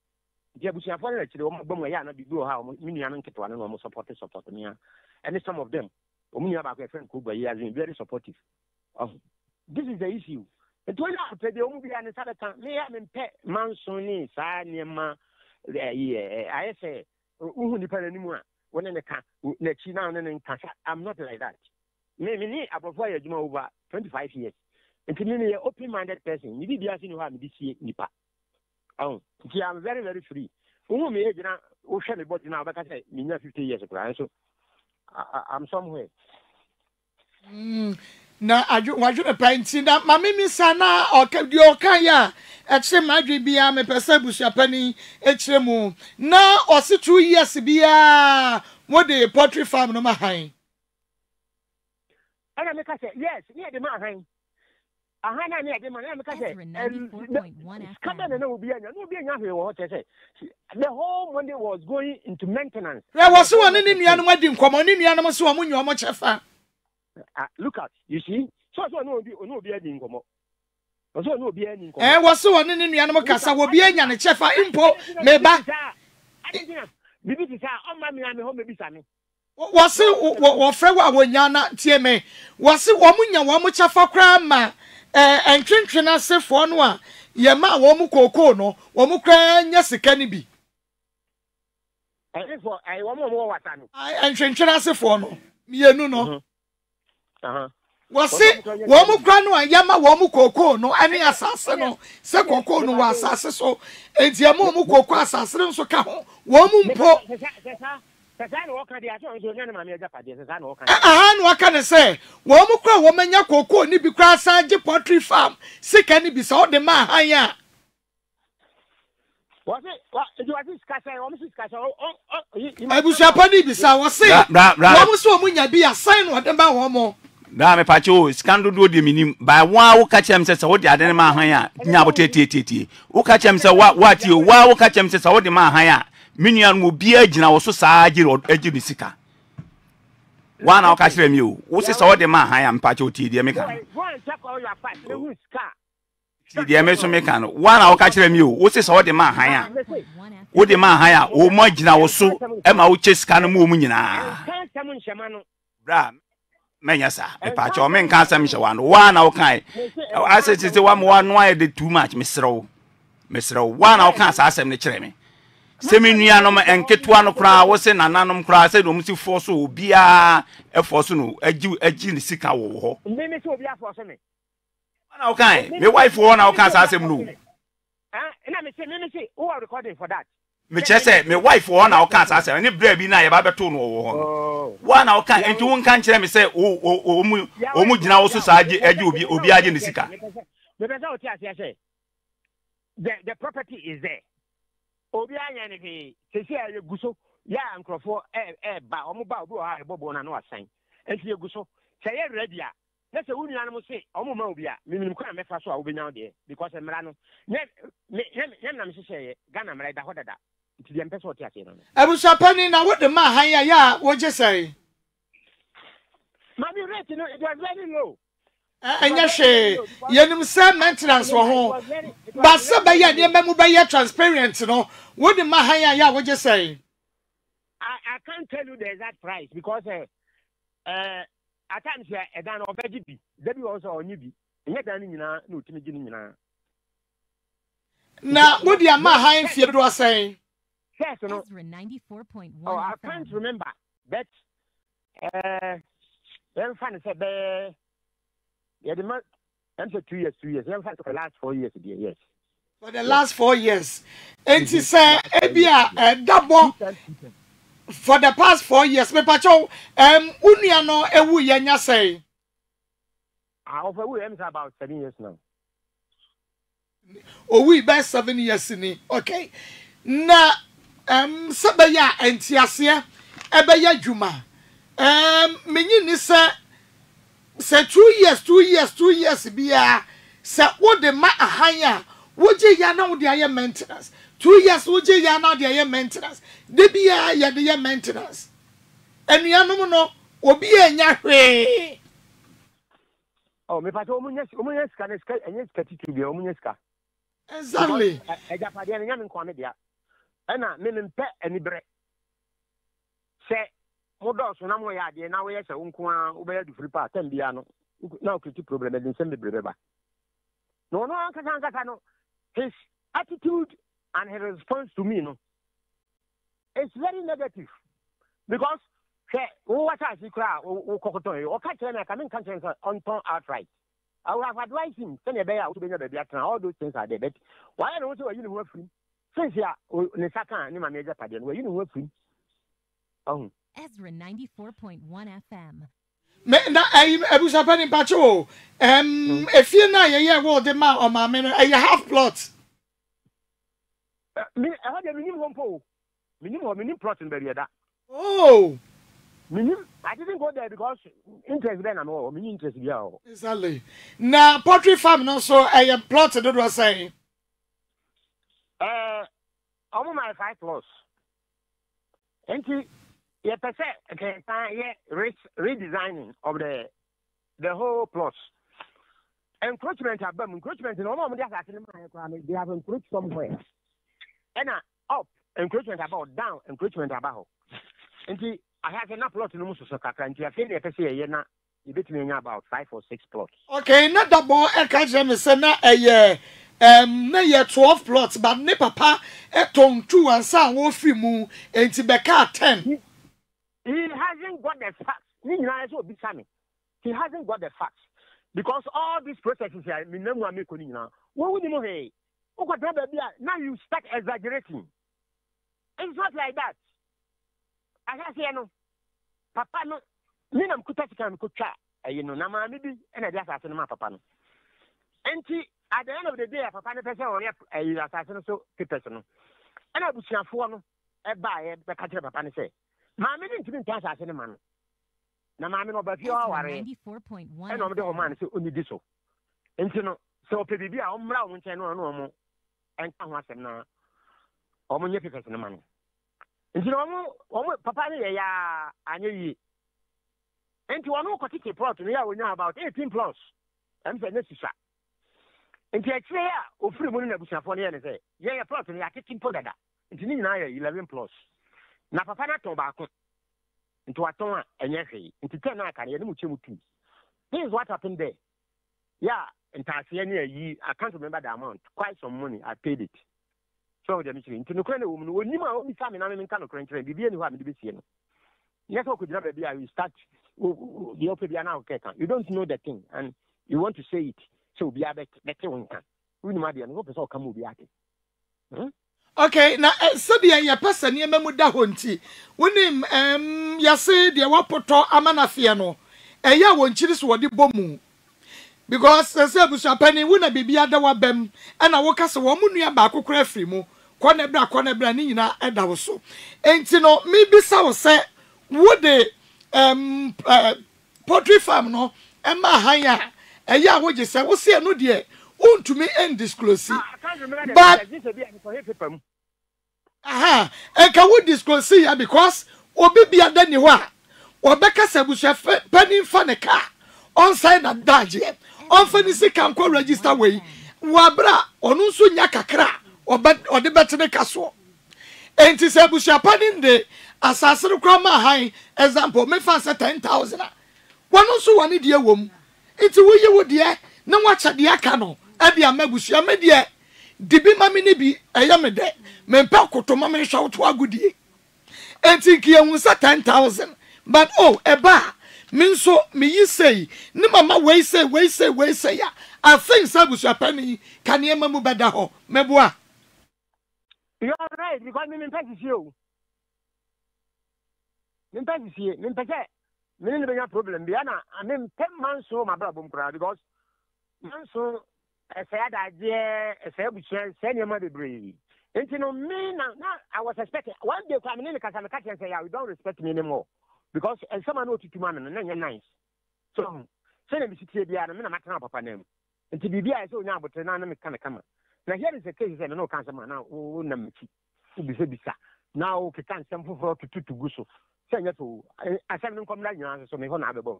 Jabusia followed to the Bomayana before how Minian and Ketuan almost supported me. And some of them, Omnia about a friend Kuba, he has been very supportive. Oh, this is the issue. And when I play the Ombi and the Saturday, may I mean Pet Mansoni, Sanema, I say, Uhunipanua, when in the car, Nechina and in Casa. I'm not like that. Maybe I prefer you over 25 years. And to me, an open minded person, you did asking you have this year, Nipa. Oh, I'm very, very free. Only ocean about now, but I say, 50 years ago, so I'm somewhere. Now, I do want you to paint in that. Mammy Sana or Kaya, at some Madribiam, a Persebus, a penny, HMO. Now, or 2 years, be a what the poultry farm no Mahine. And I make say, yes, near the Mahine. I had a man because come and no be what I say. The whole Monday was going into maintenance. There was one in the animal didn't come on in the animal so when you are much affair. Look at you see, so no be any come. So no be any come. Was so one in the animal casa will be any chef import me back. Bibi is on my home baby Sammy. Was it what Frewa when Yana TMA? Was it Wamunya Wamucha for grandma? And Trinchina say for no, Yama Wamuko no, Wamukran, yes, it can be. I want more time. And Trinchina say for no, Yanuno. Was it Wamukrano, Yama Wamuko no, any assassin, Sakoko no assassin, so it's Yamuko assassin, so come, Wamumpo. And what can I say? Womuka woman ya cocoa ni be crass pottery farm. Sick and it be so the man higher. Was it what do I discuss? I almost discuss. I was Japanese. I was saying, almost woman ya be a sign what the man. Na me pacho scandal do de minim by one who catch him says what the other man higher nyabotete who catch him says what you wow who catch him says what the man higher minion will be a gina was so saggy or edgy the sicker one I'll catch them you who says what the man higher and pacho t the American the American mechanic one I'll catch them you who says what the man higher what the man higher oh my gina was so Emma which is kind of moving Menyasa, a patch or men can't say one. One okay. I said it's the one why did too much, Mr. O. Mr. O, one or can't ask him the tremmy. Seminianum and Ketuano cry was an anonymous cry, said, Omusi Fosu, be a Fosunu, a Jew, a Jin Sika war. Okay, the wife one or can't ask him. And I'm saying, who are recording for that? Me chese me wife one our can't say any bread be na e ba beto no one our can't enti won kan kire me say o mu gina wo so saaje eje obi aje ne sika the property is there obi anya ne ke sisi ayeguso ya ankrofo e ba o mu ba obi o ha bobo na no asan enti eguso say e ready a na say wunua no mo say o mu ma obi a me nim kwa me fa so a obi nya de because mra no me na me say Ghana mra da hodada ti dem person ti ase no abusa pani na what the man hanya ya wo je say mami rate no it was very low anya she yenim say maintenance wo ho ba se ba ya de memu ba ya transparent no wo the man hanya ya wo je say I can't tell you the exact price because at times here dan obeji bi debi won so onyi bi enya dan nyina na otimi gi nyina na wo dia ma han fie do asan yes no Ezra 94.1 oh I can't remember but when fan said be yeah the man and for 2 years when fan for the last 4 years there yes for the last 4 years and he say ebia double for the past 4 years me pacho unia no ewu ye nya say I over we am about 7 years now oh we best 7 years ni okay na sabaya entiase ebeya dwuma menyi ni say 2 years bia say wo de ma ahanya wo je ya na wo de aye maintenance 2 years wo je ya na de aye maintenance de bia ya de aye maintenance enuanom no obi enya hwe oh me pato omunya ska enya ska titu bia omunya ska exactly eja pade enya me kwa me dia ena me mpe enibre se modo so na mo ya de na wo ye se wonko a wo be ya du free pa tan bia no na o kriti problem de nse bebre ba no anka no his attitude and his response to me no it's very negative because say what I see cry o kokoton e o ka kire na ka men kan kire on ton outright I would have advised him say na be ya o to be na be atran all those things are there but why are we so you know free since ya ne saka ni ma me ja pade no you know free oh Ezra 94.1 FM me na abusa pani pacho if you na ye wo de ma o ma me no you have plot me I had a minimum home minimum plot in there that oh minimum I didn't go there because interest then and all minimum interest here exactly na poultry farm no so I am plot that was saying I'm my 5 plus and yeah, per se, okay, redesigning of the whole plot. Encroachment in all of them, they have encroached somewhere. And up, encroachment about, down, encroachment about. And see, I have enough plots in the Musuka, and you have seen the PCA, you bet me about 5 or 6 plots. Okay, not the more, I can't say, a year. Nay 12 plots, but ne papa at on 2 and some wolfy moo and Tibeka 10. He hasn't got the facts. He hasn't got the facts because all these processes here, what would you know? Hey, now you start exaggerating. It's not like that. I just say, no, Papa, no, Minam Kutaka Kucha, you know, Nama, maybe, and I just asked my Papa. And at the end of the day, Papa, the person or you assassin so personal. And I would say, I buy it, but Papa say. My meaning to be in class as any man. na maame no ba fio aware e no me de o man se oni di so enti no se o pe bibi a o mra o nche no no mo enka ho asem na o mo nye pepese na man enti no o mo papa ne ye ya anye yi enti wo no ko tike plot no ya wo nya about 18 plus am se na sisa enti a kire ya ofiri mu na bushafo ne ye ne se ye ya plot ne ya tike po dada enti ni na ya 11 plus na papa na to ba ko into watonwa enyehi into tena akare ye mu chemu tumi. This is what happened there. Yeah, intase na yi I can't remember the amount. Quite some money I paid it. So the mystery into no crane woman oni ma o mi sami na me nka no crane crane bibie ni ho am de besie no. Yes o ko dira baby I will start the open bia na o keka. You don't know the thing and you want to say it. So be abet beti wonka. Uni ma de no go person o come obi ate. Okay, now Sabia ya pesa ni eme muda honti. Unim ya se dia wapoto amanafia no. Eya wonchiri so wodi bomu. Because se bushapani wuna bibia da wabem ana woka se wo munua ba akokora afri mu. Kone bra ni nyina eda wo so. Enti no mi bisa wo se wo de poultry farm no ema hanya. Eya wo je se wo se no de unto me and disclose it. But and can we disclose it because obibia dani wa obeka sabusha panin faneka on side na daje on fanisi kan ko register way wabra onu so nya kakra ode betene kaso enti sabusha panin de asasere kwama han example me fa 10,000 wonu so wani de wom enti wo ye wo de na wacha de aka no abi amagusu amedie dibi mami ni bi eya me de mempa koto mami hwa woto agudie enti ki ehun 10,000 but oh eba minso me yi sei ni mama we say ya I think sabusu apani kan e mamu beda ho meboa you are right because me mempa si o me ni be ya problem bi ana me pem manso ma brabo mkura because manso I was expecting one day and say, you don't respect me anymore. Because someone wrote to man and you're nice. So, send me to the other man, I'm papa name. And to be I so now, but I'm kind of come. Now, here is the case, and no cancer man now, now, can't send for to Gusso. Send it to I send them come down your answer, so me on Ababon.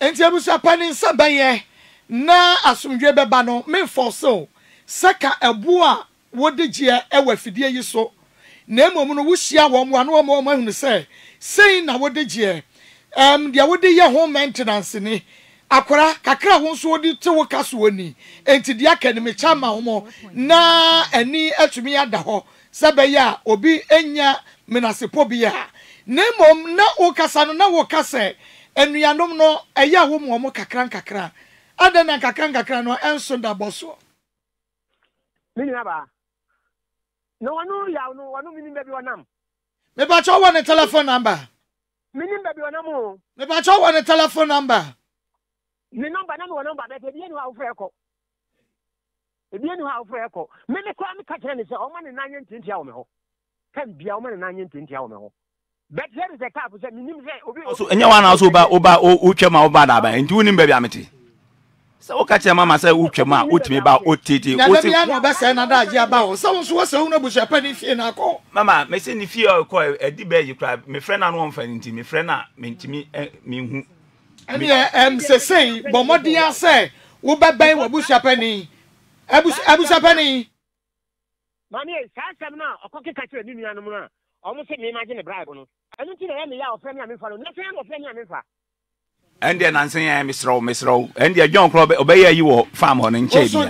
And there was a panning somebody. Na asumdwe beba no me forso seka ebua wodegye ewafidie yiso na emom no wuhia wo mo anwo mo ehunu se sei na wodegye dia wodeye home maintenance ni akora kakra wo so wodi te wo kaso oni enti dia kan me chama homo na ani atumi ada ho sebeya obi enya menasepo bia na emom na wo kasa no na wo kasa enuanom no eya ho mo kakran Adana kakanga no enso da boso. Mini naba. No wanu ya no wanu mini baby wanam. Me ba cho wan telephone number. Mini baby wanam o. Me ba cho wan telephone number. Ni number na me number be bi enu ha ofreko. Me ne kwa me ka kire ni se o ma ne nanye ntinti a o me ho. Kan bia o ma ne nanye ntinti a o me ho. But here is a cap so minim se obi o. So enya wan aso ba o twema o ba da ba. Nti woni baby amete. So catch mama say ukema utimi ba otiti oti na be say na da ji aba o so so so una busha pani fie na ko mama me say ni fie o ko edi be yi kwa me friend na no mfa nti me friend na me ntimi me hu emi se say bomodi a say wo beban wo busha pani abusha pani mami e sasem na okoke kache ni nua no mu na o mo se me imagine bribe no anu ti na me ya o friend na me fa no na friend o friend na me fa and then answer Miss Row, and the young club obey you farm on in Chase. To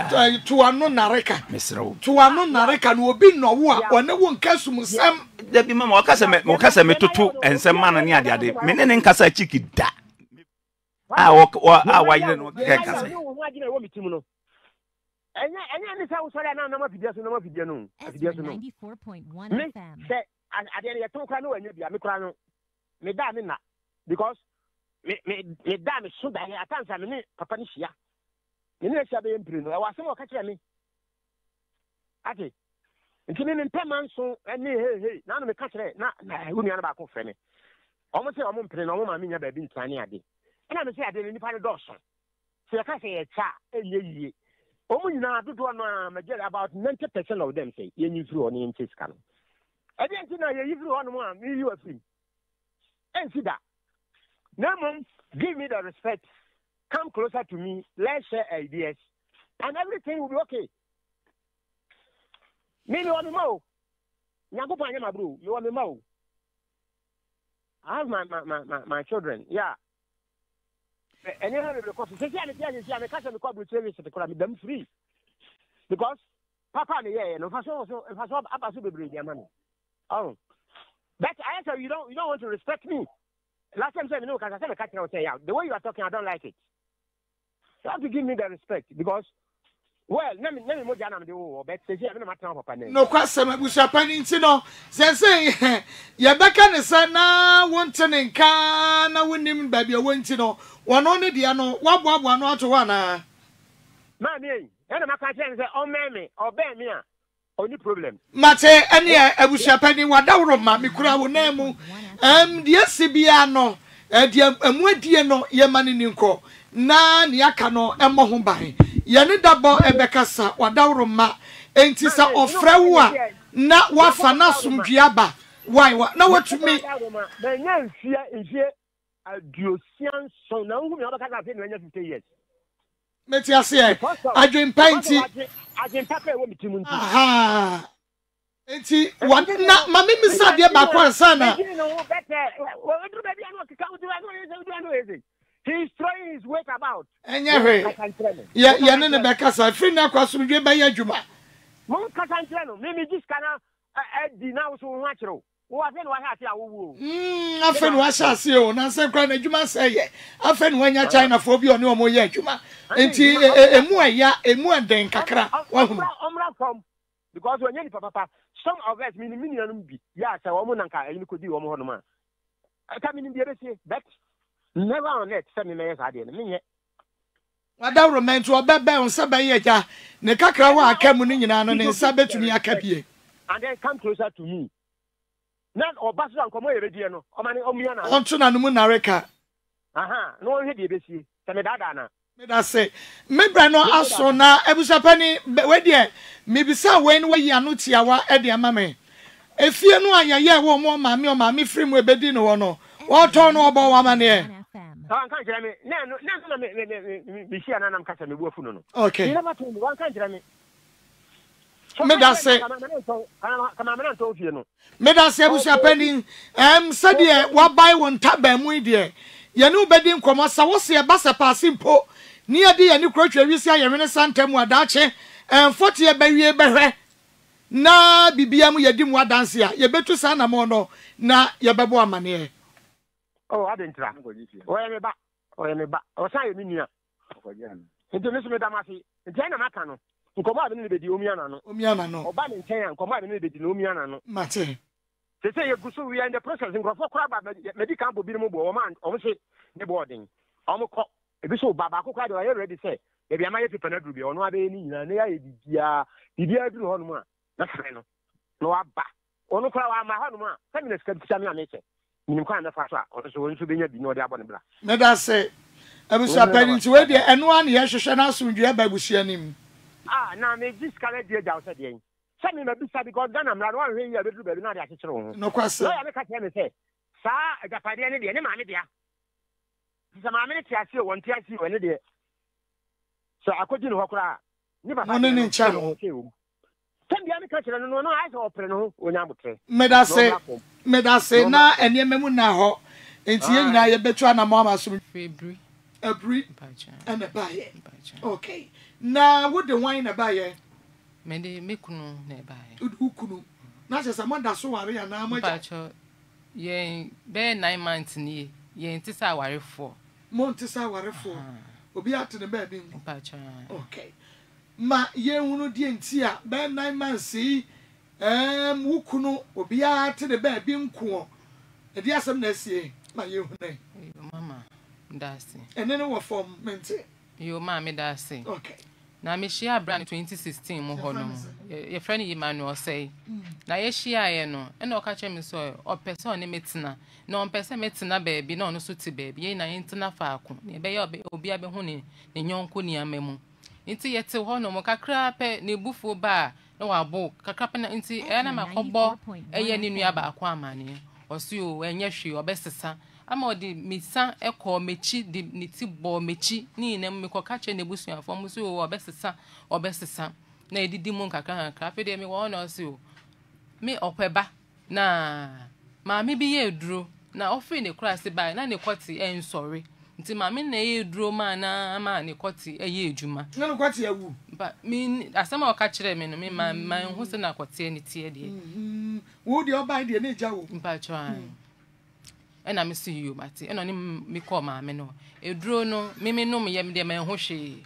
unknown Nareka, Miss Row, to unknown Nareka will be no war when no one comes to some. There be more Cassamet to two and some man and Yadia, men and Cassa Chicky. I walk or I didn't know. And this house, I don't know if you just know if you know. Ezra 94.1 FM. I didn't talk, I know, and you'll be a micrano. Medamina, because. Me da me so da atansa me papa ni hia me ne hia be empire no wa se mo ka kire me ati nti me pema nso ani he na no me ka kire na unu ya na ba ko fere me Almost a woman, I mean, I've been planning a day. And I'm saying I didn't find a dozen. So I can say a chat, and ye. Oh, now, do one get about 90% of them say, you need to own this canoe. I didn't think I used to own one, you are free. And see that. No, mom, give me the respect. Come closer to me. Let's share ideas. And everything will be okay. Me, you want me more? You want me more? I have my children, yeah. And you have the coffee. I can't have a service because I'm free. Because Papa, yeah, no, if I saw Papa, so be oh, that's I answer. You don't want to respect me. Last time I said no, because I said the captain would say, yeah, the way you are talking, I don't like it. You have to give me the respect because, well, let me move down on the wall. But say, I'm not talking about that. No question, I'm going to no. Say, you back on the sun now. Wanting in can, I wouldn't even baby. I want to know. One only the ano. What no to one. Mammy, and I'm going to say, oh, mammy, oh, baby, only problem. Mate, and yeah, I wish I penny what out of mammy could have name. Yes, Biano, and what dear no, your money in co. Nan Yakano, and Mohombai. Yanidabo, Ebekasa, Wadauroma, and Tisa of Frewa, not Wafanasum Giaba. Why, what? Now what you mean? The name here is here a Ducian, so now we are not going to 50 years. Metiasia, I dream painting. I can pack a woman to aha. It's one not my miss idea about one son. You know better. Well, maybe I want to come to anything. He's throwing his weight about. And yeah, Yanina Becas, I feel now because we get by Yajuma. Monka Santrano, maybe this kind of at the now so natural. What then what has your woo? I feel what I see on a second Yajuma say. I feel when you're China phobia no more Yajuma. Enti emuaya emuan den kakra omra from because when you papa some of us mini bi ya say omo nanka eni kodi omo hono ma aka mini bi erese but never on it say me yes ade ne me wada romance obebe on se be yeja ne kakra wa aka mu ni nyina no ne sabetumi aka bie and then come closer to me nan obaso an komo yeredie no omani omia na onto na no mu nareka aha no he die besie se me dada na me da say me bra no aso na ebusapani we de me bisa we no yi ano tiawa e de ama me efie no ayaye wo mo mami free mu ebedi no wo no wo ton no obo wa ma ne wan kan kire me na no me shi ana nam kasa me buafu no okay na ma ton wan kan kire me me da say kana me na ton fie no me da say ebusapani se de wa bai won taban mu de ye no bedi nkomo sa wo se ba se passing po ni ade ye ni krotwa wisi ayemene santam adache enfote ye bawie behwe na bibia mu ye di mu adanse a ye betu sa na mo no na ye bebo amane oh adentra o ye me ba o sa ye ni nua o ye an ento ne sume damasi enti na maka no nkomo abi ne bedi omiana no oba ne nten nkomo abi ne bedi omiana no mate they say you go we are in the process in Grafo Kraba medical camp bi mu bo o man o say ne boarding o mo ko e bi so baba ko kwa de o ready say e bi amaye pipa na duru bi ono abe ni nyina na ya bibia duru ho no ma na fere no no aba ono kwa wa ma ho no ma se mi na ska pita mi ameche mi nko na fa so a o so won so be nya bi no de abo ne bra na da say e bi so apani ti we de eno an ye hwehwe na asundua ba busia nim ah na me dis kala de ja o se de sami na bisa because Ghana mra no ahwe ya bedru bebi na de akekere ho no kwase na ya me ka tie me se sa agapade ne de ne maame dia se maame ne tiase o wonte ase o ne de so akoji no hokora ni papa no ne ncha no sami ya me ka kire no ai so opre no onya botre me da se na ene memu na ho enti ye nyina ye betu ana mo amaso february abri and abaye okay na what the wine abaye mende mekunu na bae ukunu na se samanda so ware ya na amaja ye be 9 months ni ye ntisa ware 4 months obi ate ne bae bi mpacha okay ma ye hunu die ntia be 9 months ukunu obi ate ne bae bi nko e di asem na sie ma ye hunu mama ndasi enene wo form mente yo ma me dasi okay Na me share brand 2016 mo ho no. Your friend Emmanuel say. Na ye share ye no. E na o ka che me so o person ne metina. Na o person metina baby na no so ti baby. Ye na ye ntina fa akun. Na be ye obi abe hu ne nyonko ni amemu. Nti ye te ho no mo kakra pe ne bufo ba na wa bo kakra pe na nti e na makobo e ye ne nua ba akwa amane. O si o enye hwe o besesa. Ama odi misan eko mechi di niti bo mechi ni ne me kokache ne busu afom so obesesa na edidi mu nkaka nka afede mi wo na osi o mi okweba na ma mi bi ye duro na ofi ne krasi bai na ne kwoti ensori nti ma mi na ye duro ma na ama ne kwoti eye ejuma na ne kwoti awu ba mi asama okachire me no mi ma nhu se na kwoti ani tie de wo de obai de ne jawo mpa chwa and I see you, Matty, and only me call my meno. A drone, Mimi no me yam de man hoshi.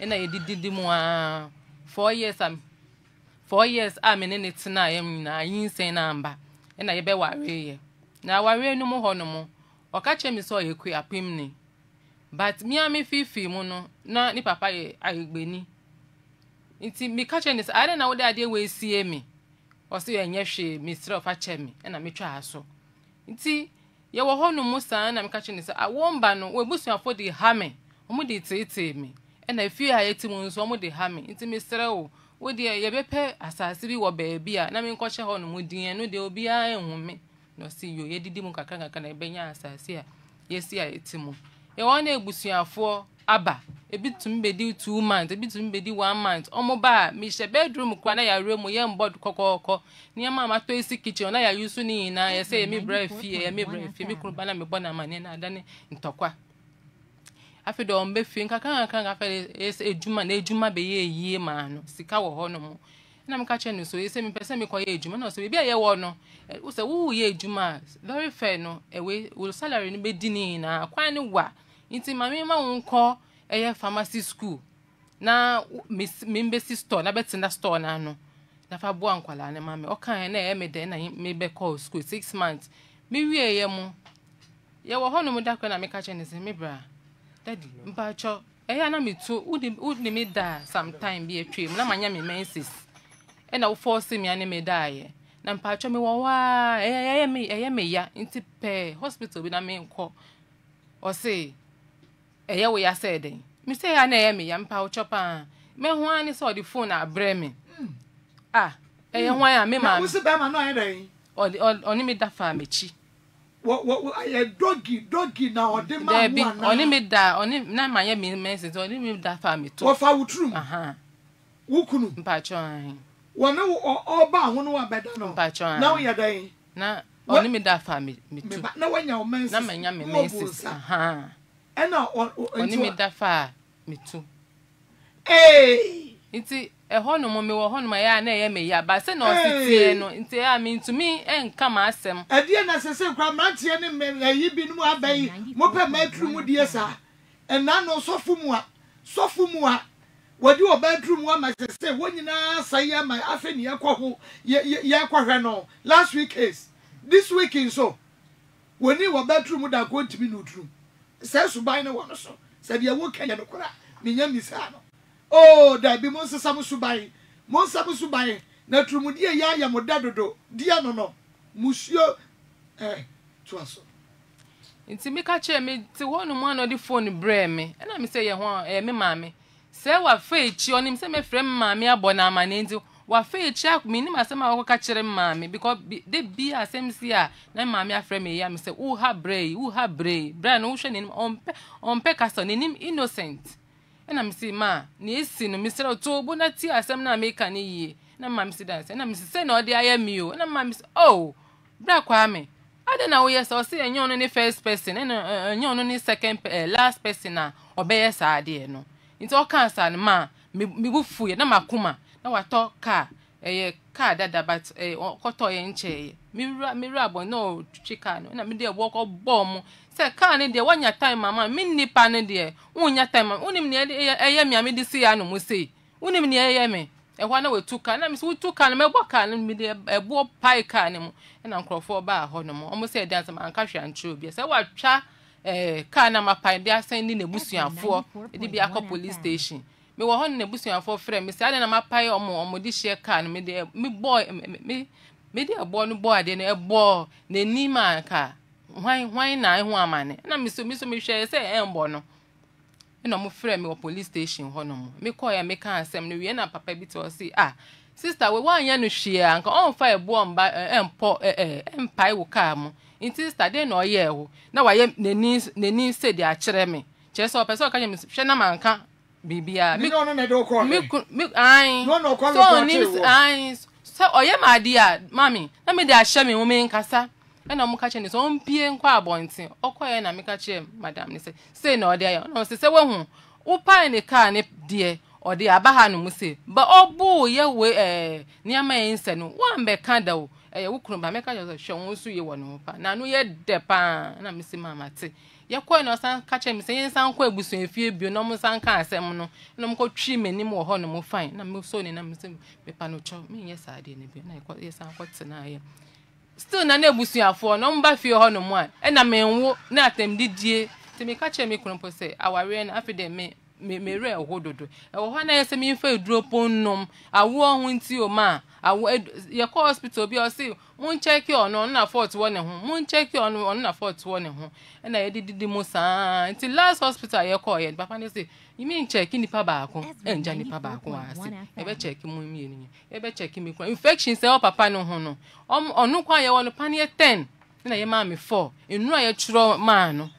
And I did more 4 years. I'm 4 years. I'm in it now. I'm insane number. And I bear worry. Now I wear no more honomo or catch me so you quit a pimney. But me, I'm a fifi mono, not ni papa. I benny. It's me catching this. I don't know the idea we see me or see a yeshi, Mister of Hachemi, and I may try so. It's ye wo ho no musa na me ka chine se awomba no we busu afo di ha me o mu di tete me e na fi ha yetimu nso o mu di ha me nti me sere wo di ye bepe asase bi wo baabi a na me nko che ho no mu di enu de obi a ehun me no si yo ye didi mu kakaka na ebenya asase a ye si a yetimu ye won na ebusu afo aba ebitum bedi 2 months ebitum bedi 1 month o mu ba mi she bedroom kwa na ya remu ye mbod kokoko ni ma ma to isi kitchen na ya yusu ni na ye say mi brefi ye mi brefi mi kunu ba na me bona ma ni na adane ntokwa afi do mbe fi nka afi ejuma be ye yie ma no sika wo ho no mu na me ka che no so ye say mi pese mi koye ejuma na so be bia ye wo no wo say wo ye ejuma very fair no ewe wo salary ni be di ni na kwan ni wa nti ma me ma wonko eye pharmacy school na membesi store na betina store na no na fa bo ankwala ne ma me o kan na e me den na me be call school 6 months me wie eye mu ye wo hono mu da kwa na me ka che ne se me bra daddy mpa cho eye na me tu udi me da sometime bi atwe mu na manya me menses e na wo force me ani me da ye na mpa cho me wo wa eye me ya nti pe hospital bi na me nko o se eya we ya said den mi say ya na eya me ya mpa o chopa me ho ani so the phone abre me eya ho ya me ma usi ba ma no ayi den oni me da fa me chi wo ayi doggy na odi ma na oni me da oni na ma ya me message oni me da fa me to wo fa wutrum wo kunu mpa cho an wo me o ba ho no wa beda no mpa cho an na wo ya den na oni me da fa me to na wo nya o message na ma nya me message ena oni me da fa me tu nti hono mo me wo hono ma ya na ye me ya ba se na ositie no nti ya me ntumi enka ma asem ade na sese kwa mrantie ne me yi binu abai mo pe metru mu die sa ena no sofu mu a wodi obatru mu ma sese wonyina saya ma afeni ekwoho ye ekwohwe no last week is this week in so woni obatru mu da ko ntimi no tru says Subine one so said you woke and a cora, Miamisano. Oh, there be Monsamusubai, Natrumudia Yaya Modado, Dianono, Monsieur Twasso. It's a me catcher me to one of the phone breme, and I say, me, mammy. Say what fate on him, say my friend, mammy, abonama, and what fate check me, myself, or catcher and mammy, because they be as MCA, then mammy, friend me, I say, who have bray, brand ocean in on Peckerson in him innocent. And I'm saying, ma, Nissin, Mr. Otobo, not tea, as I'm not making ye. And I'm saying, and I'm saying, no, the I am you. And I'm saying, oh, black woman. I don't know, yes, I'll say, and you're only first person, and you're only second, last person, or bear, sir, dear, no. It's all cancer, ma, me woofu, and I'm a kuma. Now I talk car, a car that but a cotoy and chair. Mirabo, no, chicken, and I mean, dear walk or bomb. Say, can't they one your time, mamma, mini pan, dear, one your time, only near a me this year, no, we see. Only near a me. And one hour two can, I'm so two can, my walk can, me a boar pie can, and Uncle Four Bar Honomo, almost a dance of my country and true. Yes, I will cha a can, I'm a pine, they are sending a bush and four, it'll be a police station. me wa hon ne busuafo frɛ me sɛ ade na mapae omodi hye ka no me de me boy me de boy no boy ade na e boy na ni ma ka hwan na ho amane na me so me hwɛ sɛ en boy no na mo frɛ me wa police station hɔ no me kɔ ya me ka asɛm no wie na papa bi te o si ah sister we wan ya no hwe anka on fa e boy mba empo empae wo ka mo inti sister de na o ye wo na wa ye neni se de a kyerɛ me kyerɛ sɛ o pɛ sɛ o ka me hwɛ na manka Bibia, me no na do call. Me ai. No no call. So nims ai. So oyem adia, mami. Na me dey ahye me women kasa. E na mo ka che ni so on pie nkwa abontin. Okoye na me ka che madam ni say na odi ayo. No say wehu. Wo pa ni car ni de odi abaha no mu say. But obu ye we niama yin se no. Wan be kan da wo. E wo kunu ba me ka je so hwe won su ye wo no pa. Na no ye de pa. Na me say mama te. Ya kwa no san kache mi se yensan kwa ebusu efie bio no mo san ka asem no no mo kwatwi meni mo ho no mo fine na me so ni na me se me pa no cho me yesa ade ne bio na kwa yesan kwa tena ye still na ebusu afo no mo ba fie ho no mo a e na menwo na atem didie ti me kache mi kronpo se aware na afide me re ohododo e wo ho na yesa mi fa edropon nom awo ho nti o ma awo ye kwa hospital bi o se mun check your no na 41 ne ho mun check your no na 41 ne ho na ye didi mo san until last hospital ye call ye papa ne say you mean check ni pa ba ko enja ni pa ba ko ase e be check mu mi ni e be check mi ko infection say o papa no ho no onu kwa ye wo no pan ye 10 na ye ma me 4 enura ye chiro ma no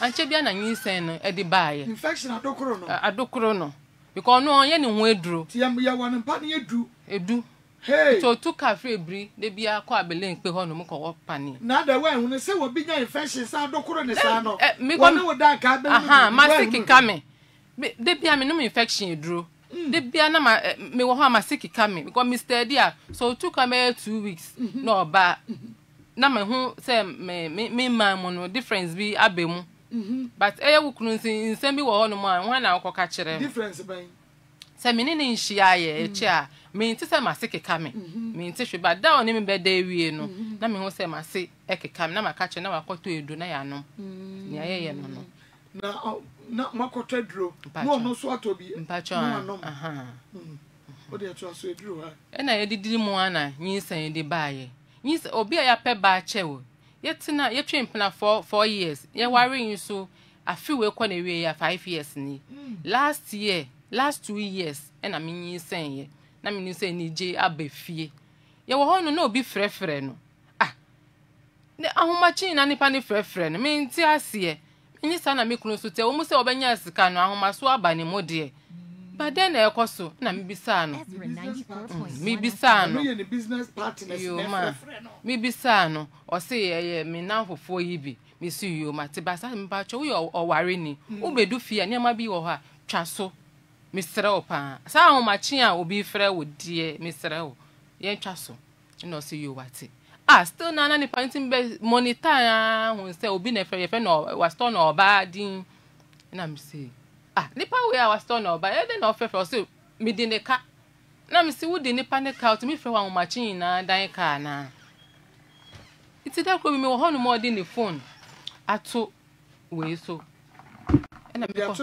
anche bia na nyi sen no e di ba ye infection adokoro no because no ye ni ho eduro ti ye wo pa ne edu Hey. So two cafe bri de bia ko abelen pe ho no mo ko pani. Na da wan hu se wo bi nya infection sa dokoro ne sa no. Me ko no da ka be. Aha, ma siki kame. De bia me no infection eduro. De bia na ma me wo ho ma siki kame because Mr. Dia so two kame 2 weeks no ba. Na me hu se me man mo no difference bi abemu. But e wo kunu sin bi wo ho no mo an na ko ka kire. Difference ban. Se me ni nhia ye eche a me nti se mase keka me me nti hwe ba da oni me be da wie no na me ho se mase ekeka me na maka che na wakoto edu na ya no ni aye ye no no na makoto eduro no no so atobi mpacho aha o de acho so eduro ha e na ye didi mu ana nyinsan de baaye nyinsan obi ya pe ba che wo ye tina ye twen pna for 4 years ye ware yin so afiwe ko na wie ya 5 years ni last 2 years and I mean you saying ye na me ni say ni je abefie ye wo ho no na obi frefre no ah ne ahomachi na nipa ne frefre no me nti ase me ni sa na me kunu so te wo mu say obenya asika no ahomaso aba ne modie but then e koso na me bisa no ye ne business partners ne frefre no me bisa no o say ye me na fofo yi bi me si yo mate ba sa me ba cho wo oware ni wo bedu fie ne ma bi wo ha twa so Mr. Opa, sa machia will be free with dear Mr. O. Yen chasso, no see you what it. Ah, still none any painting best money time when say will be never if no was torn or bad in. And I'm see. Ah, nipa we are was torn or bad, then offer for so me dinner car. Now, Missy would dinner panic out to me for one machina, dying car now. It's a dark woman more than the phone. I took way so. And there are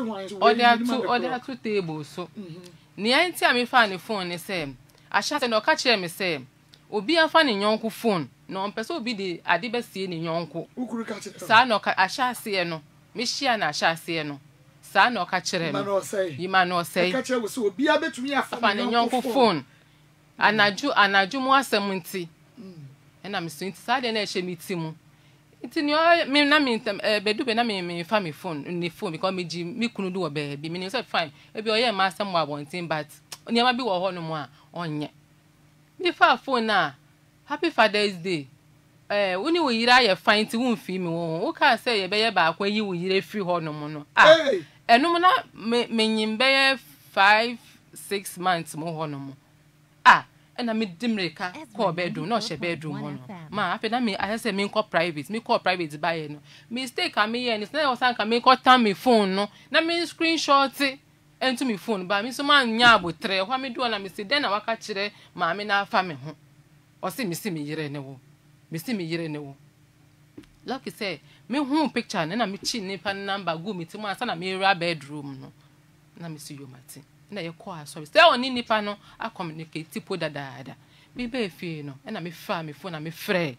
two tables. So, near anti I may find the phone the same. I shut and no catch him the same. Obi and finding your uncle phone. No, I'm person be the adibe seeing in your uncle. Who could catch it? Sir, no, I shall see no. Michiana, I shall see no. Sir, no catch him. You man, no say. Catcher was so be a bit me a finding your uncle phone. And I do, more 70. And I'm so inside and I shall meet him. It's in your me family phone in the phone because me couldn't do a baby. Meaning, fine. If you're a master, more wanting, but never be one more on yet. The far phone now. Happy Father's Day. When you will I find to womb female, who can say a bear back when you will free horn no mono. Ah, a nomina meaning bear 5-6 months more horn. Ah. Na me dimreka ko bedroom no she bedroom one ma afi na me I say me call private buy no mistake am here and say o san ka me call tam me phone no na me screenshot into me phone ba me so man nya abotre ho me do na me say den na waka kire ma me na afa me ho o say me si me yire ne wo lucky say me hu picture na me chi ne pan number go me ti mo asa na me ra bedroom no na misi yo mati na ye call service te oni nipa no a communicate tipo dadaada me be fie no na me fa me phone na me frere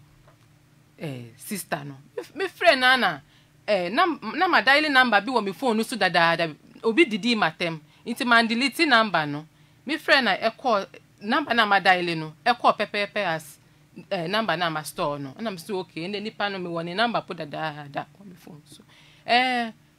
sister no me frere nana na my daily number bi wo me phone no so dadaada obi didi matem inti man delete number no me frere na e call number na my daily no e call pepepe as number na my store no na me say okay and nipa no me woni number po dadaada wo me phone so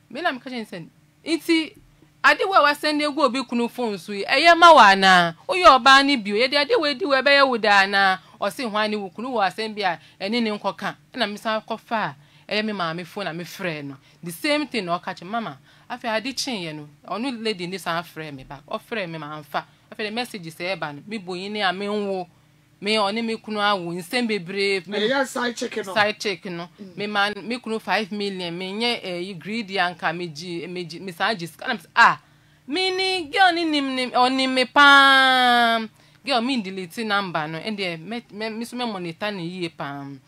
me na me ka jensen inti adewe wa sende egu obi kunu phone so eye ma wa na oyo oba ni bio ye de adewe di we be ye wuda na o se hwani wo kunu wa sembia eni ni nkoka na misa kofa eye me ma me phone na me frere no the same thing o ka che mama afi ade chin ye no onu lady ni san frere me back o frere me ma nfa afi the message say e ba no mi boyin ni ame nwo me oni me kunu awo nsembe brave me ya side check no me man me kunu 5 million me nye greedy anka me messages me ni girl ni nim oni me pam girl me delete number no and there me so me monitor ni ye pam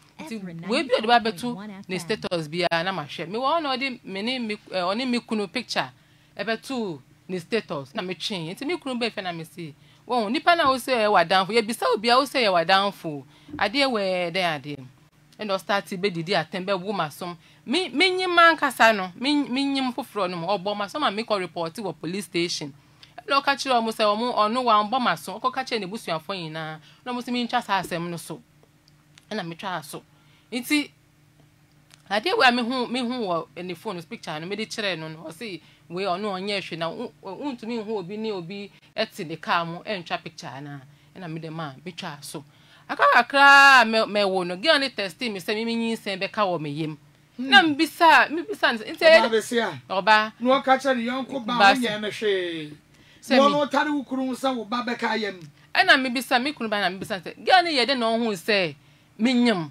we be the babetu ni status bia na ma share me won odi me ni oni me kunu picture ebetu ni status na me chin nti me kunu be fe na me see won nipa na wo say wa danfo ye bisa obi a wo say wa danfo ade we dey ade and o start be didi atembe wo masom me nyima nkasa no me nyim foforo no obo masom ma me ko report wo police station lo ka chiro mo say omo onu wa obo masom ko ka che ne busu afo yin na no mo se me ntwa sa asem no so na me twa aso nti ade we me hu wo any phone picture no me de chire no no say we onu onye hwe na untumi hu obi ni obi eti de car mo entwa picture na me de ma me twa so akakra me wo no gi oni testing me say me nyin sen be ka wo me yem na me bisa ntia oba no ka cha ni yonko ba onye me hwe se mo no tare wukuru sa wo ba be ka yem na me bisa me kunu ba na me bisa gi oni ye de no hu se me nyem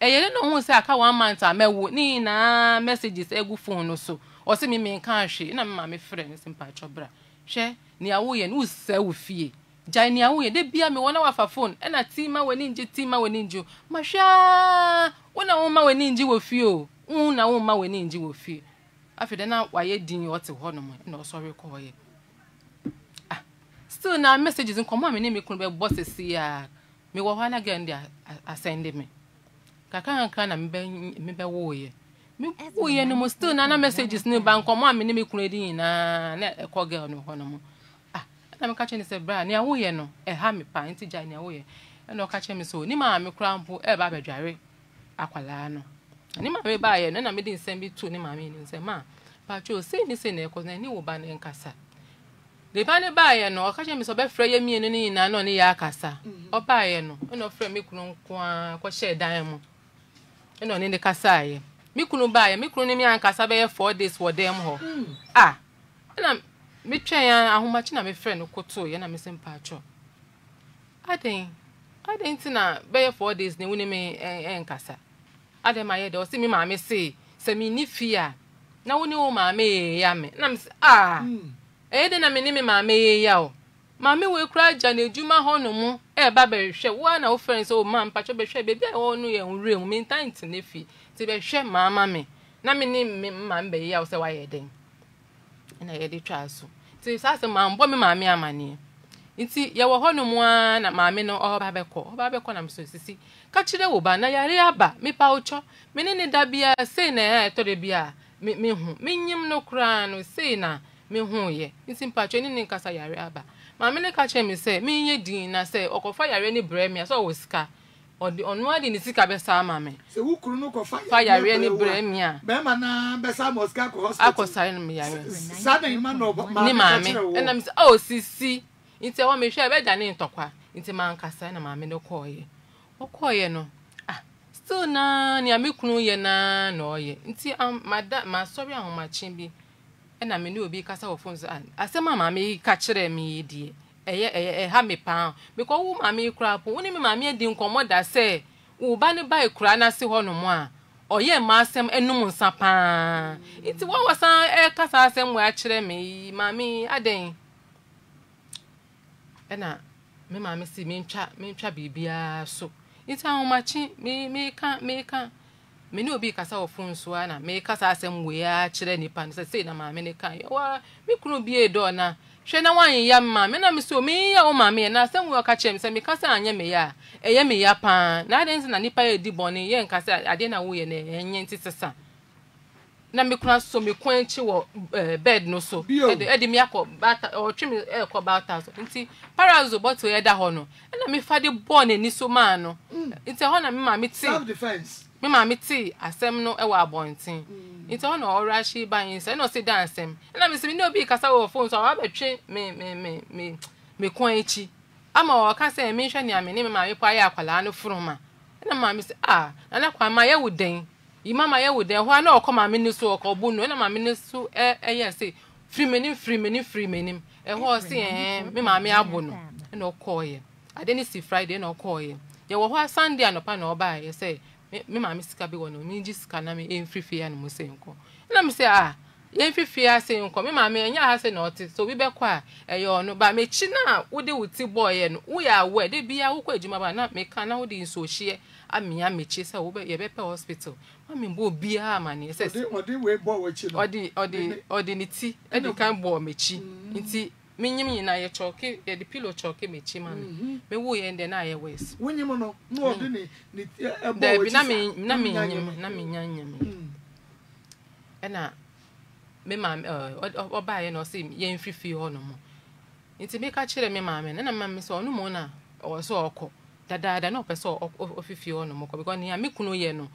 eye de no hu se aka 1 month a me wo ni na messages egu phone no so o se me kan hwe na me ma me friend simpa chobra hwe ni awo ye no se wo fie jai ni awo ye de bia me wona wa fa phone e na tima weni nje mahwa wona wo ma weni nje wo fie o wona wo ma weni nje wo fie afede na wa ye din o te ho no mo na o so re ko ye still na messages in come me ni me kun be bosses ya me wo hwa na gan dia asende me kaka na me be wo ye me wo ye no mo still na messages ni ba nkomo me ni me kun edin na e ko girl no ho no mo na me kache ni se bra ni awo ye no e ha me pa nti ja ni awo ye e no kache me so ni ma me krampo e ba badware akwala no ni ma me ba ye no na me din sen bi tu ni ma me ni se ma pa cho se ni se na e ko na ni wo ba ni nkasa de ba ni ba ye no kache me so be frɛ ye mie no ni na no ni ya akasa o ba ye no e no frɛ me kunu nkoa ko hye dan mo e no ni ni kasa ye me kunu ba ye me kunu ni me ankasa be ye 4 days wo dem ho na me twen ahomachi na me frɛ no koto ye na me simpa cho I think na be 4 days ne woni me enkasa aden ma ye de o se me ma me se me ni fia na woni wo ma me ya me na me de na me ni me ma me ya o ma me we kura ja na ejuma hono mu e ba be hwe wo na wo frɛ so ma mpa cho be hwe be bia wo no ye nrue mu me ntan ti ne fi ti be hwe mama me na me ni me ma mbe ya o se wa ye den na ye de twa so ti sase ma mbo me ma me amane nti ye wo hono mu a na ma me no oba be ko na mso sisi ka kire wo ba na yare aba me pa ocho me ne da bia sei na e to de bia me hu me nyim no kra no sei na me hu ye nti mpa cho ni nkasa yare aba ma me ne ka che me sei me nye din na sei okofa yare ni bre me so wo sika onu adi ni sika be sa ma me se wo kru no ko fa yare ni bre me a be ma na be sa mosca ko hospital akosare ni yare sa na ma no ni ma me na me se o sisi nti wo me hwe be da ni ntokwa nti ma nkasa na ma me no koye wo koye no still na ni amekunu ye na no ye nti ma sorry ahomachi bi na me ni obi kasa wo phone asema ma me ka kire me die eye ha me pa because wo ma me kura po woni me ma me di nkomoda se wo ba ne ba kura na se ho no mo a oye ma asem enum nsa pa nti wo wasan e kasa asem wa kire me ma me aden na me ma me si me ntwa bibia so nti ahoma chi me ka me no be kasa ofun so na me kasa asem we a kire nipa no say na ma me ne kan yo me kunu bi edo na hwe na wan ya ma me na me so me ya o ma me na asem we o ka kire me say me kasa anye me ya eye me ya pa na den na nipa e di boni ye nkasa ade na wo ye na enye ntisesa na me kunu so me kwanchi wo bed no so e de me akobata o twi me e ko bata so nti parazo boto ye da ho no na me fa de boni ni so ma no nti ho na me ma me ti self defense me ma me ti asem no e wa abontin nti ho na ora shi ban yin se no se dance em na me se me no bi kasa wo phone so wa betwe me kwanchi ama o ka se me hwe ni ame ni me ma me pa ya akwala no furuma na ma me se ah na na kwa ma ye wo den Imama ye would then why no come a minister or buno and a minister say free meaning a horse me mammy abono and no call ye. I didn't see Friday no call ye. There were Sunday and upon or by you say me mammy scabby one me just can me in free fear and musenko. And I say ah ye free fear saying come me mammy and ya has a notice so we be quiet a yon but me china would they would see boy and we are where they be a who jumaba not make can out in so she Ami amechi sa wo ye bepe hospital mami bo bia amane se odi we bo we chi odi niti e de kan bo mechi nti menyim nyina ye choke ye de pillow choke mechi mami me wo ye ende na ye wes wonyim no no odi ni niti e bo we na menyim ena me mami oba ye no se ye mfifi ho no mo nti me ka kire me mami na mami so onu mo na o so okọ dada no person ofifi ono mo because ni amekuno ye no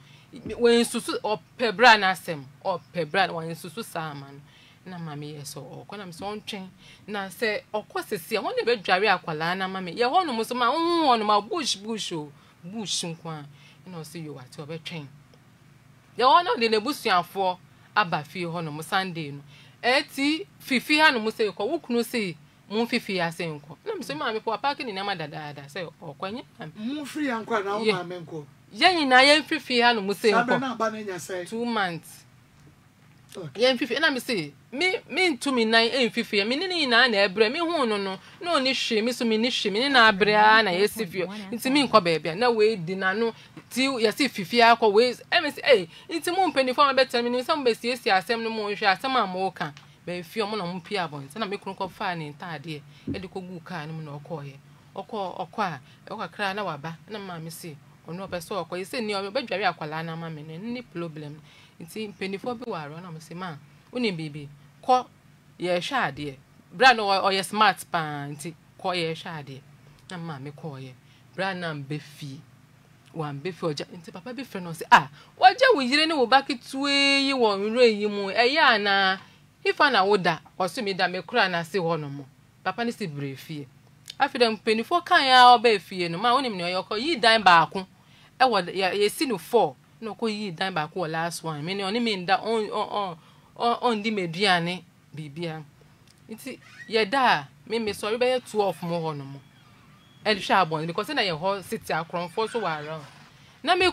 we nsusu opebra na asem opebra we nsusu saman na mami ye so okona mi so ntwen na se okosese ho ne bedware akwala na mami ye ho no mo so ma ono ma bush nkwa na so you ati obetwen ye ho no le nebusuanfo abafi ho no mo sunday no eti fifi ha no mo se ko wukunu se Mun fifi asenko. Na mse maami po apaki ni nama dadaada. Say okwanye. Mun free anko na o maami nko. Ye na ye fifi ha no musenko. Sabe na ba na nya say. 2 months. Okay. Ye fifi na mse me ntumi nan e fifi. Me ni na na ebre me hu no no. No ni hwe me so me ni hwe me na abre na ye sifio. Nti me nko baabia na we di na no ti ye si fifi akọ we e me say nti mu mpenifo ma betem ni so mbe siesie asem no mu hwe asem amoka. Be fi omo na mo pia bon se na me kunu ko fa ni ntade e de ko gu ka ni mo na okoye okọ a e ko kra na waba na ma me se onu obe so okoye se ni obe dware akwala na ma me ni problem nti mpenifo bi waro na mo se ma oni bibi ko ye hwa ade bra no oye smart pa nti ko ye hwa ade na ma me ko ye bra na mbe fi wan be for nti papa be friend no se ah waje wo yire ni wo bakitu eyi wo nru eyi mu eya na if an oda or so me that me cry na say one more. Papa ni si brefie. After them penny for can ya obe fie no ma woni me oyoko yi dan baako. E wo ye si no 4. No ko yi dan baako last one. Me ni oni me nda on di meduane bibia. Nti ye da me sorry be ye 12 mo ho no mo. E de sha abon because na ye ho city akronfo so wa ran. Na me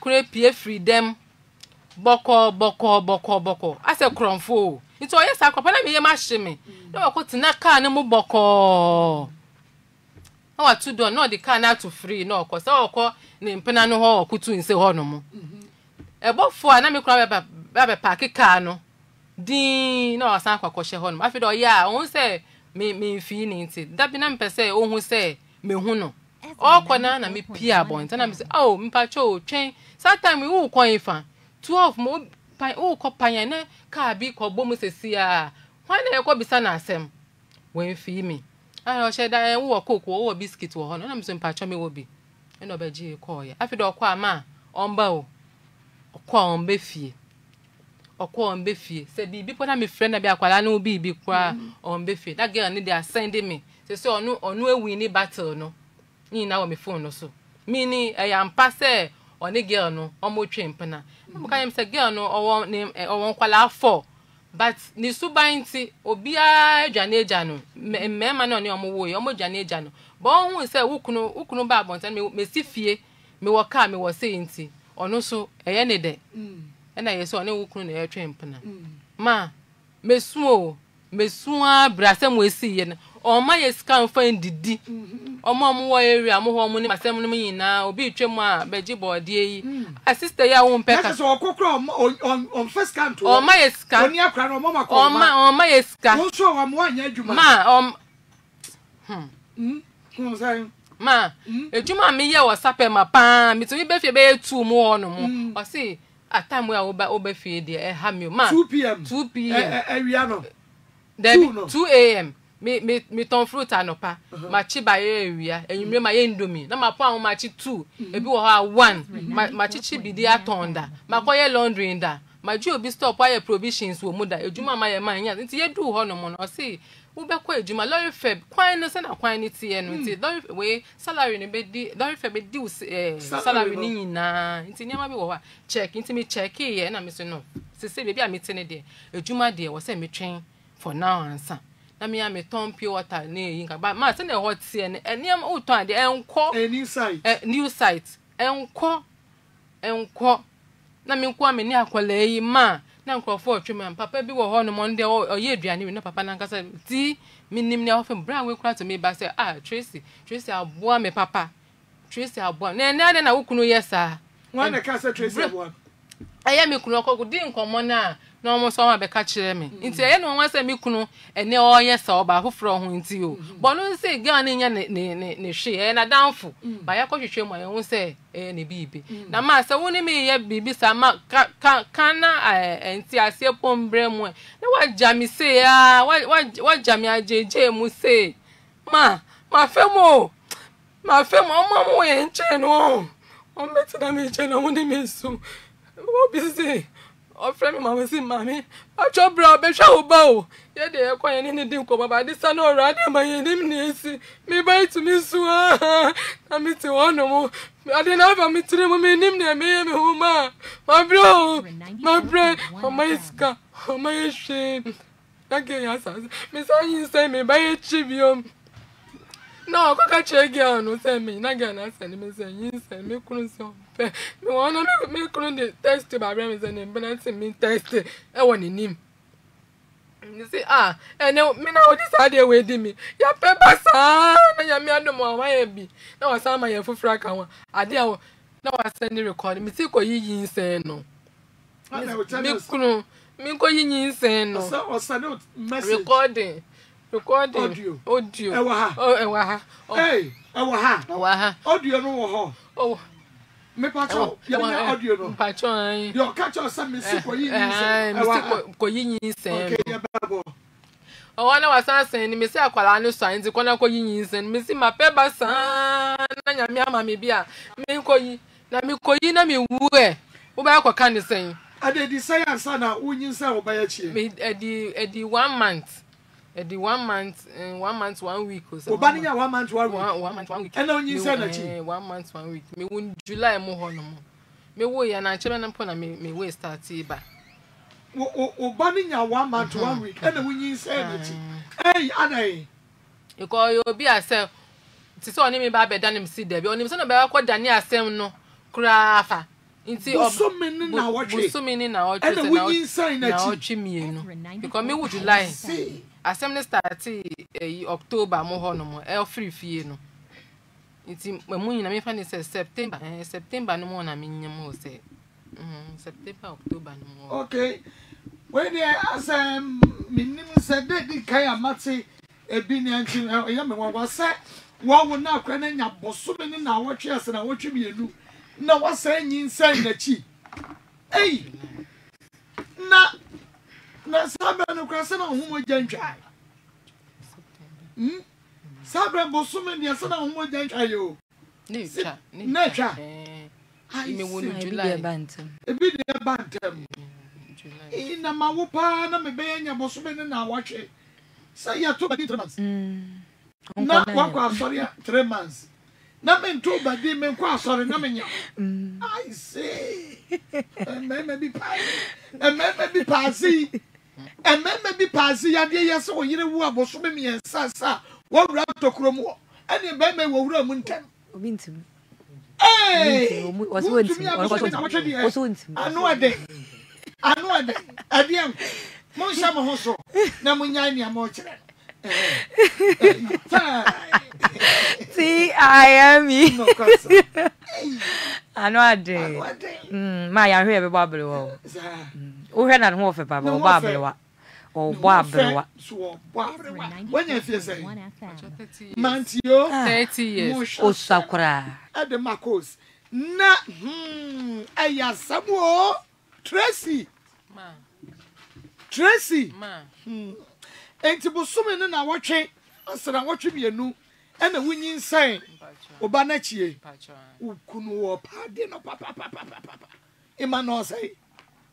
kura pie free them. Boko. I said, Cromfo. It's all yes, I could me a machine. No, I could not can no boko. Oh, two don't know the can out to free, no, cause all call named Penano or Kutu in Sehonomo. About 4, and I may cry about Baba Packet Cano. Dean, no, Sanka Coshe Honum. I feel, yeah, I won't say me feeling it. That be none per se, oh, who say me huno. All corner and me peer bonds, and I say, oh, Mpacho, chain. Sometimes we all coin fan. 12 mo pa o ko panyane ka bi ko bomu sesi a hwan na yekọ bisa na asem wen fi mi a o cheda en wo koko wo biscuit wo ho na mso mpa chome wo bi en oba ji ko ye afi do ko ama onba o ko onbe fie se bi po na me friend na bi akwala na obi bi kwa onbe fie that girl need to send me se onu ewi ni battle no ni na wo me phone no so mi ni e ya mpa se oni girl no omo twempena mo kan say girl no owo name owo kwala for but ni subanti obi adwaneja no mema no ni omo wo ye omo dwaneja no bo hu say wukunu ba abontan me sifie me wo ka me wo say nti ono so eye ne de na ye so oni wukunu na ye twempena ma mesuo brasem we si ye na Or my scan find didi. Or mom area more money, my ceremony now, be chema, beji body. A sister ya won't pack us or cook on first scan to my scan. Or my scan. Also, I'm one yard, ma. Ma, if you mammy, you was supper, my palm, it's a bit 2 more no more. Or see, at time where overfeed, dear, have you, ma, 2 p.m., 2 p.m., 2 a.m. Me ton fruit anopa machi ba area enwume ma ye ndomi na mapo an machi 2 ebi wo ha 1 machi chibidi atonda makoye laundry nda maji obi stop aye provisions wo muda ejuma ma ye man yan nti ye du ho no mo no se wo be ko ejuma lorry feb kwan no se na kwan ni tie no nti lorry we salary ni be di lorry feb di salary ni nyina nti nyama bi wo ha check nti me check ye na me so no se se be bi a me tene de ejuma de wo se me twen for now answer. I mean, I'm a Tom pure water near Inca, but my send a hot sea and am old time the uncle a new site, uncle. Namiko me near Qualay, ma, Nanko for Truman, Papa be on a Monday or year, Janine, Papa Nancasa, tea, meaning often brown will cry to me by say, ah, Tracy, I'll boy me, Papa. Tracy, I'll boy, nay, then I will know, yes, sir. One a castle Tracy one. I am a Kuno, didn't come on now. No more saw my catch me. Into anyone wants a Mikuno, and they all yes or by who from into you. But don't say gunning and she and a downfall. By a coach, my own say, any baby. Now, master, only me yet be some canna and see I see upon Bremway. Now, what Jammy say, what Jammy JJ must say. My fellow, mamma, and chain on. I'm better than me, chain on the miss. What is it? Or friend, mamma, see, mammy. I shall brow, but shall bow. Yet they are quite any dinko, but this are no rather by eliminating me by to me, so I meet to one no more. I didn't have a meeting with me, Nimna, me and Homa. My bro, my bread, or my scar, or my shame. Thank you, yes, Miss Annie sent me by a chibium. No, catch again, no send me, Nagana send me, send me, couldn't so. No one couldn't test by Ramazan and balancing me test. I want in him. You say, ah, and now me now this idea with me. Your pepper, son, and your man no more, my baby. Now I saw my full frack. I dare now I send the recording. Mistake or ye say no. I will tell you, Minko ye say no. Or salute message recording. Recording audio. Oh, hey, Awaha. Audio no, oh. Me patcho, you audio no. Patcho, you catch us some mistake for you. Okay, yeah, babo. Oh, I was saying, Miss Aqualano signs the corner coins and Missy Mapeba son, Nanya Mammy Bia, Minko, Namikoyina, me woo, Ubako candy saying. I did desire, son, I wouldn't sell by a cheap. At the 1 month. At the 1 month, 1 month, 1 week or so. 1 month, 1 week. And on you said 1 month, 1 week. Me won July more no more. Me way and I children upon me way start tea back. O banning 1 month, 1 week. And the winning sanity. Hey, Anna. You call your be yourself. Tis only me by bed than him see there. Be only son about what Daniel Sam no. Crafa. So many now. And the winning sanity. Because me would you lie. See. Assembly started October, more no more, free fee no. It's my moon, I mean, funny says September no more, I mean, say September, October no more. Okay, when they ask Minim said that the Kaya Matsi, a binage, a young one was set. One would now cranning up for so many now watchers and I watch you do. No, what's saying inside the cheap? Hey, now. Sabran Crasana, whom we then try. Sabran Bosuman, your son, whom we then try you. Nature, I mean, July bantam. A bit of bantam. In a mawupa, and a baby, and Bosuman, and I watch it. Say, you 2 months. Not one, sorry, 3 months. Nothing too, but they may cross or nothing. I say, and maybe passy. And maybe passy, and yes, or you know, was swimming and sassa, one round to Cromo, and the baby will run winter. Hey, what's what to me? I know a day. I am Monsamo Hosso, Namunani, and Morton. T-I-M-E. No, I know I did. My, I hear about Babylon. Oh, head and waffle, Babylon. Oh, Babylon. When you say, Mantio, 30 years. Oh, Sakura. At the Marcos. Na, I am Tracy. Ma. Tracy. Ma. And to Bosuman and I watch it. I said, I watch you, new. And the winning sign. Obanachi, Ukuno, Padino, Papa. Emmanuel say,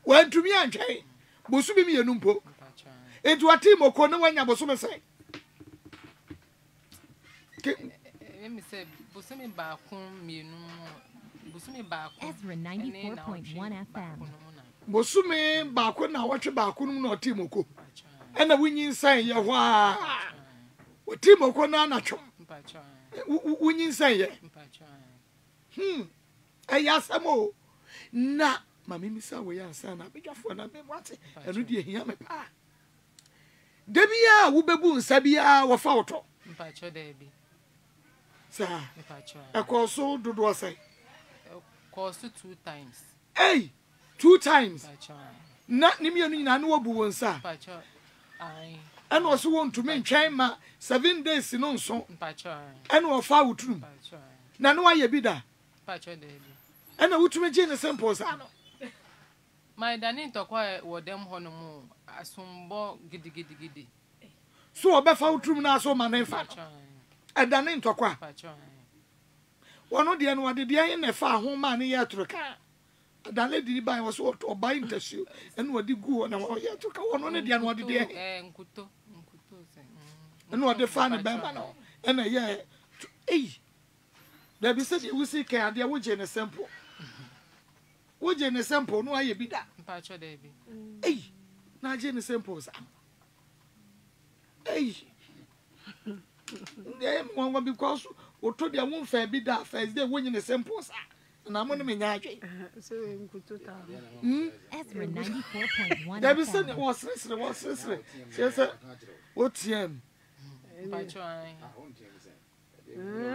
well, to me, and Jay, Bosumi, a numpo. It was Tim O'Connor when I was so say. Let me say, Bosumi Bakum, you know, Bosumi Bakum, Ezra 94.1 FM. Bosumi Bakun, I watch a Bakun or Timoko. And the winning sign, Yawa. Tim O'Connor, natural. When you say it, I asked them all. Nah, my miss away, and son, I beg your phone, I beg what I read your yammy pa. Debia, Wubaboo, Sabia, or Fauto. Pacho, Debbie. Sir, I call so do I say? Cost 2 times. Hey, 2 times. Not Nimian, I know a boo, sir. Pacho, I. And also want to make China 7 days in on so and or foul true. Nano, I be there. And I would make Jane a sample. My dining to quiet were them honeymoon as some ball giddy. So a befoul true now, so my name father. A dining to quiet. One of the annual did I in a far home man here to a car. That lady by was what or buying tissue and what did go on our yard to go on the annual day and Kuto. And what they found a bambano and a year to eh. There be such a whisky care, there would Jane a sample. Would Jane a sample? No, I be that. Pacho, Debbie. Eh, now Jane a sample. Eh, one will be because what told their won't fair be that first day winning a sample. Na mwana menyaje so mkututa Ezra 94.1 David said was listening she said what time pachoan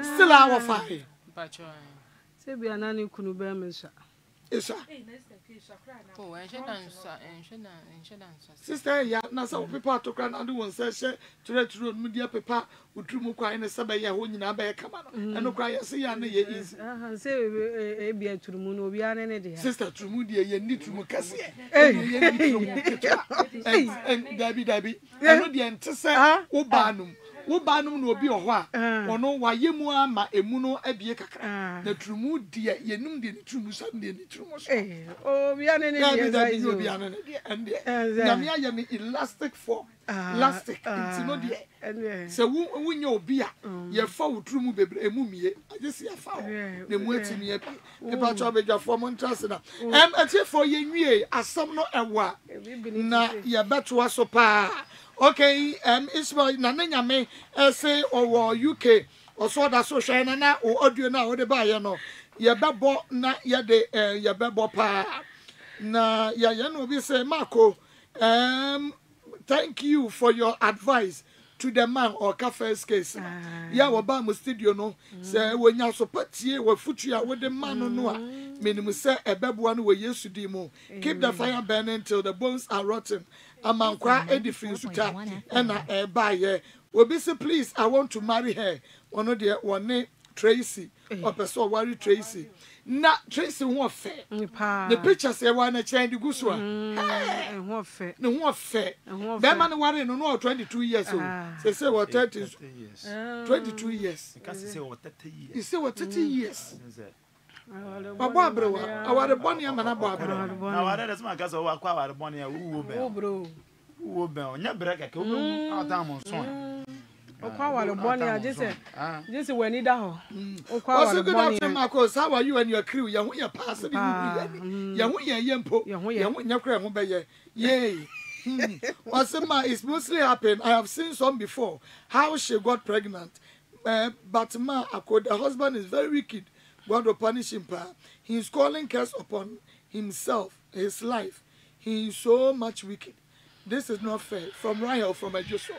still our fire pachoan se bia na ni kunu be mesa esa oh enche dansa sister ya na so people to kra na do won say she true mu dia pepa utumu kwa ne sebe ya ho nyina be kama no eno kwa ya se ya na ye easy se e bia turumu no obi ane ne de sister turumu dia ye ni turumu kase ye ni turumu and dabi eno dia nte se wo banum no obi oho a ono wayemu ama emu no abie kakra na turumu dia yenum de ni turumu sam de ni turumu so obi ane ne de dabi obi ane ne de and na me ya me elastic form elastic intino de so wunye obi a ye fa wotrumu bebre emu mie agesi afa o na mu atimi e pa cho abegwa fo mo ntrase na atie for ye nwie asam no ewa na ye beto aso pa. Okay, Ismail Nananya me say or UK or so that social na or audio na or the buyer no. Ya bebo na ya de ya bebo pa na ya no be say Marco. Thank you for your advice to the man or cafe's case. Ya waba mu studio no say we nya so patie we futu ya we the man no a minimu say ebebo anu we Yesu di mo. Keep the fire burning till the bones are rotten. Amankwa edifin suta na eba ye obi say please I want to marry her one dey one Tracy or person worry Tracy na Tracy who fair the picture say one change the guso eh who fair be man worry no 22 years old say what 30 years 22 years because say what 30 years you say what 30 years Baba bro, aware boni am na baba bro. Aware dey sma gaso wa kwa aware boni wo be. Wo bro. Wo be o nya breka ke wo be adam son. O kwa aware boni a jese. Jese we ni da ho. O kwa aware boni. O so good Marcos, how are you and your crew? Ye ho ye pass bi ni. Ye ho ye yempo. Ye ho nya kra ho be ye. Yay. Wasema is mostly happen. I have seen some before. How she got pregnant. But ma akod the husband is very wicked. God will punish him. He is calling curse upon himself, his life. He is so much wicked. This is not fair. From Rahel, from Ajoso.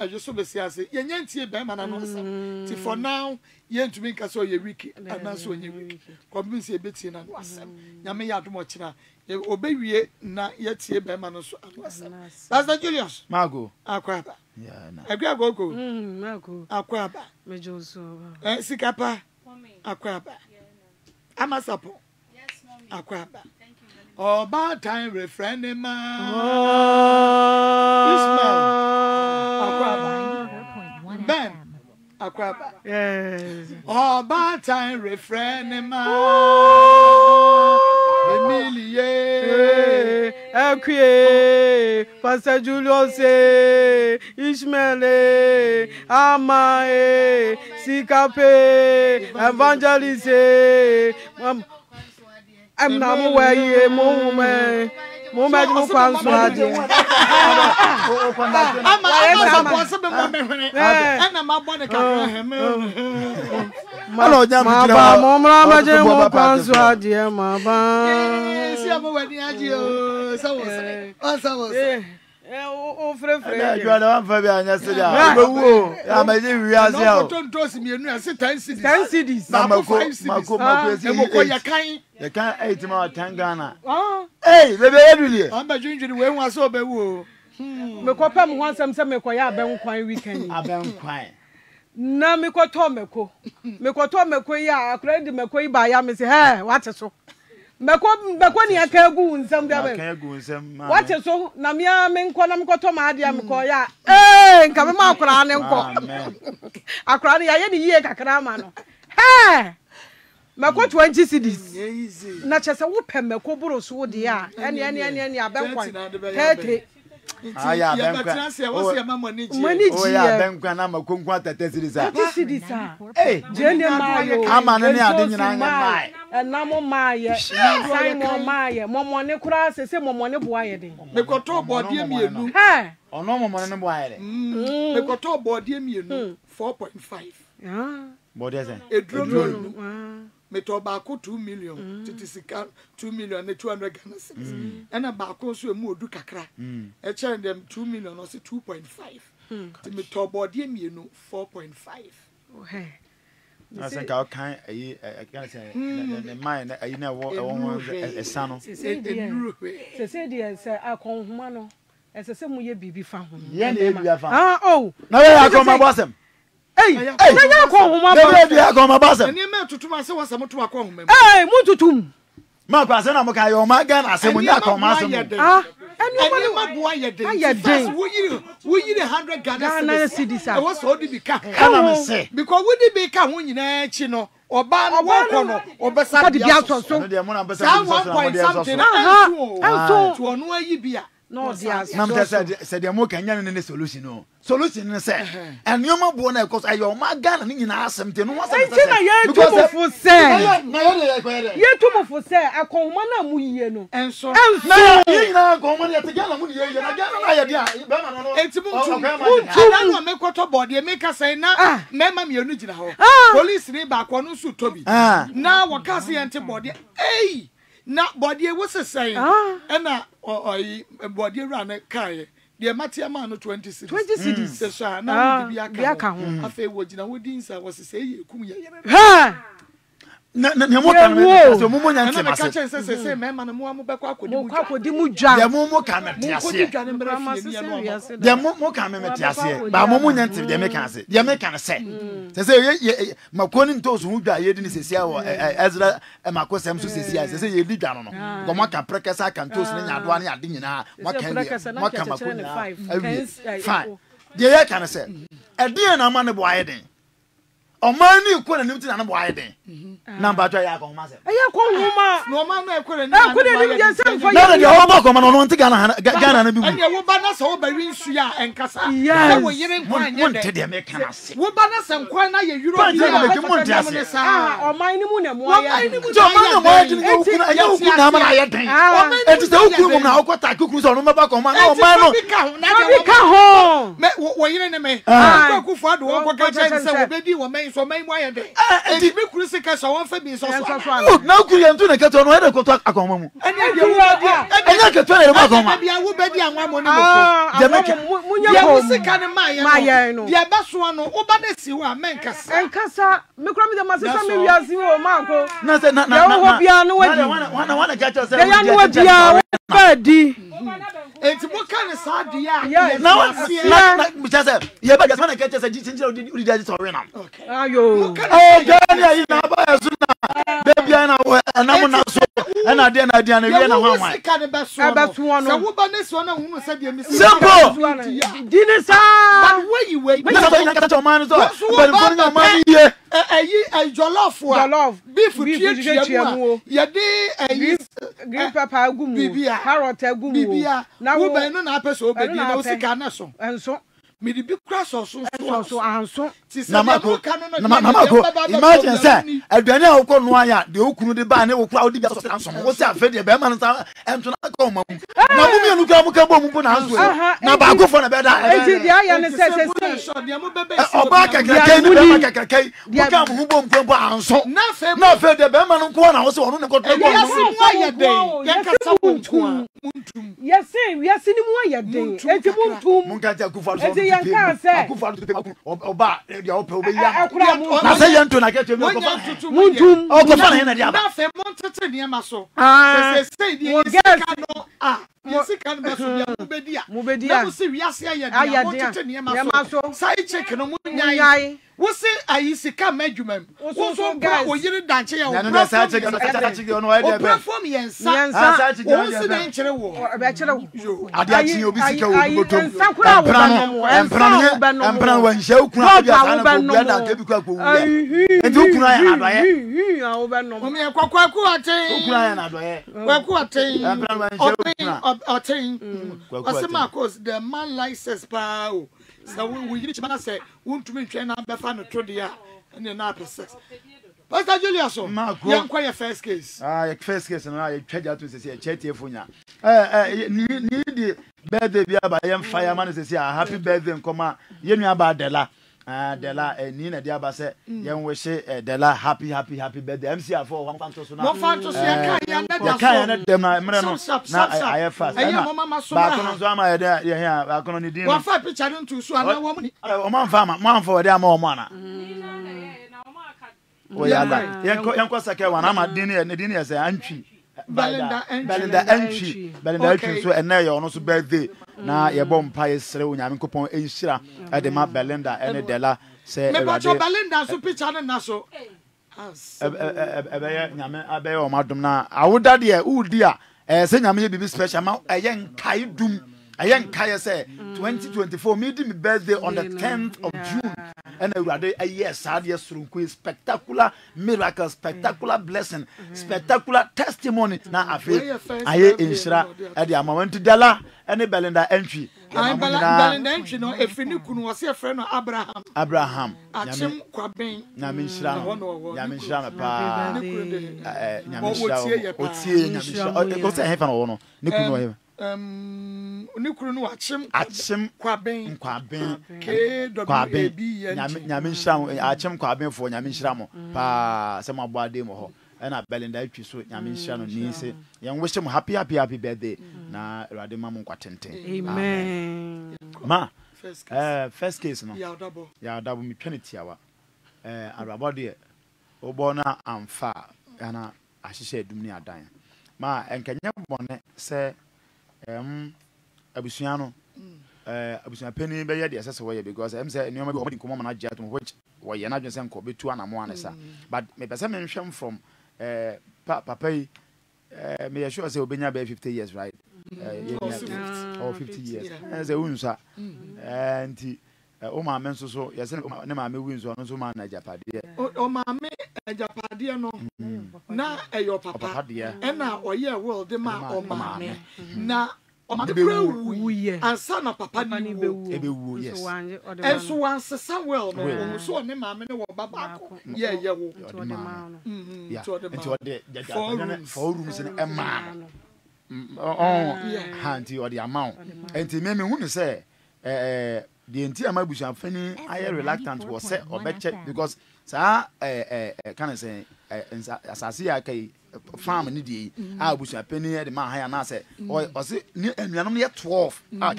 Ajoso Besiase. Yenyentie bema na nwasa. Ti for now, yen to make us all ye wiki. And that's when ye wiki. Convince ye beti na nwasa. Nyame ya adumo china. Ye obeye na ye tie bema na nwasa. That's the Julius. Mago. Akwaba. Yeah, na. Agwa gogo. Mago. Akwaba. Mejoso. Sikapa. Mommy. Akwaba. Yeah, na. Amasapo. Yes, mommy. Akwaba. Oh, bad time, refraining man. Oh, Ismail. Akwaba. Ben. Akwaba. Yes. Oh, bad time, refraining man. Oh, Emilie. Elkwe. Pastor Julius. Ismail. Amae. Sikape. Evangelist. I'm not where you move. I'm you can't eat more Tangana. Oh, hey, baby, every I'm not drinking when I saw Bewo. Mekopam wants some Samekoya, Ben Quine weekend. I Ben Quine. No, Mekotomeko. Mekotomekoya, I credit Mekoi by Yamis. Hey, what a so. Mekonia Kagoon, some Kagoon, what a so. Namia Menquanam Cotomadia Mkoya. Hey, Kamamakran and Kok. I cry, I any year Kakramano. Hey! My coach 20 cities. Easy. Not just a whooping, my coboros, wood, yeah, and yeah, bank one. Ah, yeah, bank one. Metobako 2 million, Titisika 2 million, 200 Ghana cedis, and a Bako so more do kakra. A challenge them 2 million or say 2.5. Metobodium, you know, 4.5. I think I can't say, mind, I know a son. Said, sir, I call Humano as a same way be found. Ah, oh, no, I call my bosom. Hey, hey, hey, hey, no, said the more Kenyan in the solution. No solution, and you're my born because I owe my gun and in us something. What's for sale? You're too much for sale. I call Mana Muyeno, and so now you're not going to get a idea. It's a moment. Make what about you make us say now, Mamma, you're not in a hole. Police name back one who's to be now Wakasi antibody. Hey. Na body was a saying, and I body ran a car. The Matiama no 20 cities, Sasha, now be a car. I feel what you know, Dins, I was to say, you come here. Ha! No, no, no, no, no, no, no, no, no, no, no, no, no, no, no, no, no, no, no, no, no, no, O man you call a new thing and why then? Number try Master. I call no man, I couldn't. I couldn't for you. Your homework on one thing and your woman's all by Rinsuya and Cassa. Yeah, we didn't want to make us. Wobanas and Quana, you don't have to want to or my moon and why I didn't want to. I don't know. for my wire day. And the Crucica, so one for me, so look, now Korean to the Caton, I don't contact a common. And then you are there. And I can tell you about I will bet you one more. Simple. A jollof, beef with green papa, gumia, carrot, gumia. Now we buy no apples, we buy and so, me the big crash or so, and so. Imagine, sir. I be now call Noya, the Okunu, the Ban, the crowd, the Sansom. What's that? The Berman and to not come. Now, we look up, now, but go for a better. The man license power. So we reach man say, "Won't you make China be fan of Todia and the Naples?" Pastor Julius, you inquire first case. Ah, first case, and I charge out to say, "Chat here for you." Need birthday be about young fireman to say, "Happy birthday, comma." You know about Della. Della and Nina Diaba said, "Young we say Della, happy birthday." MCR for one fantasy. No fantasy. I have fast. I am Mama Suma. I can't do that. Yeah. I can't do that. One five picture don't do so. I'm a farmer. Man for them, more mana. Oh yeah, I'm a dinner as an entry. Belinda entry. So and now you're also birthday. Now you're born pious. When you're in coupon, Insira at the map Belinda and Della say, Belinda, so pitch and Nasso. I madam. Now I would that dear, oh dear, as I may be special amount. A young Kai doom, a young Kai say 2024 meeting birthday on the 10th of June. And a year, sad year, spectacular miracle, spectacular blessing, spectacular testimony. Now I feel I hear Insira at the moment to Della and a Belinda entry. I'm Belinda entry. No, if you couldn't was a friend of Abraham, Achim Quabin, Yamishram, Achim Quabin, Achim Quabin for Yamishramo, Pa, some of Badimo, and I Belinda, you saw Yamishano Nisi. Young wish him happy birthday. Na Radimam Quatente. Amen. Ma, first case, no, double me 20 hour. Arabody, Obona, and far, and I said, Dumia dying. Ma, and can you bonnet, sir? Abusiano, Abusian Penny Bayer, the assessor way because I'm saying you may be common at Jatum, which were an agent and could be two and one, sir. But maybe some mention from Papa may assure us it will be nearby 50 years, right? 50 years. As a wounsa and Oma Menso, so yes, Mammy wins on so manager, dear. Oh, Mammy, and Japadia, no, na a your papa, dear, and now, or yeah, well, the ma or mammy. Now, on the brew, and son of Papa, Nanny, yes, and so answer Samuel, so name, mammy, or Babaco, yeah, yeah, yeah, to the 4 rooms and a man. Oh, yeah, auntie, or the amount, and to me, who say, the entire bush are feeling higher reluctant was set or better because sir can I say as I see I farm in the I bush are penny the man higher now say or say you are not yet 12 ah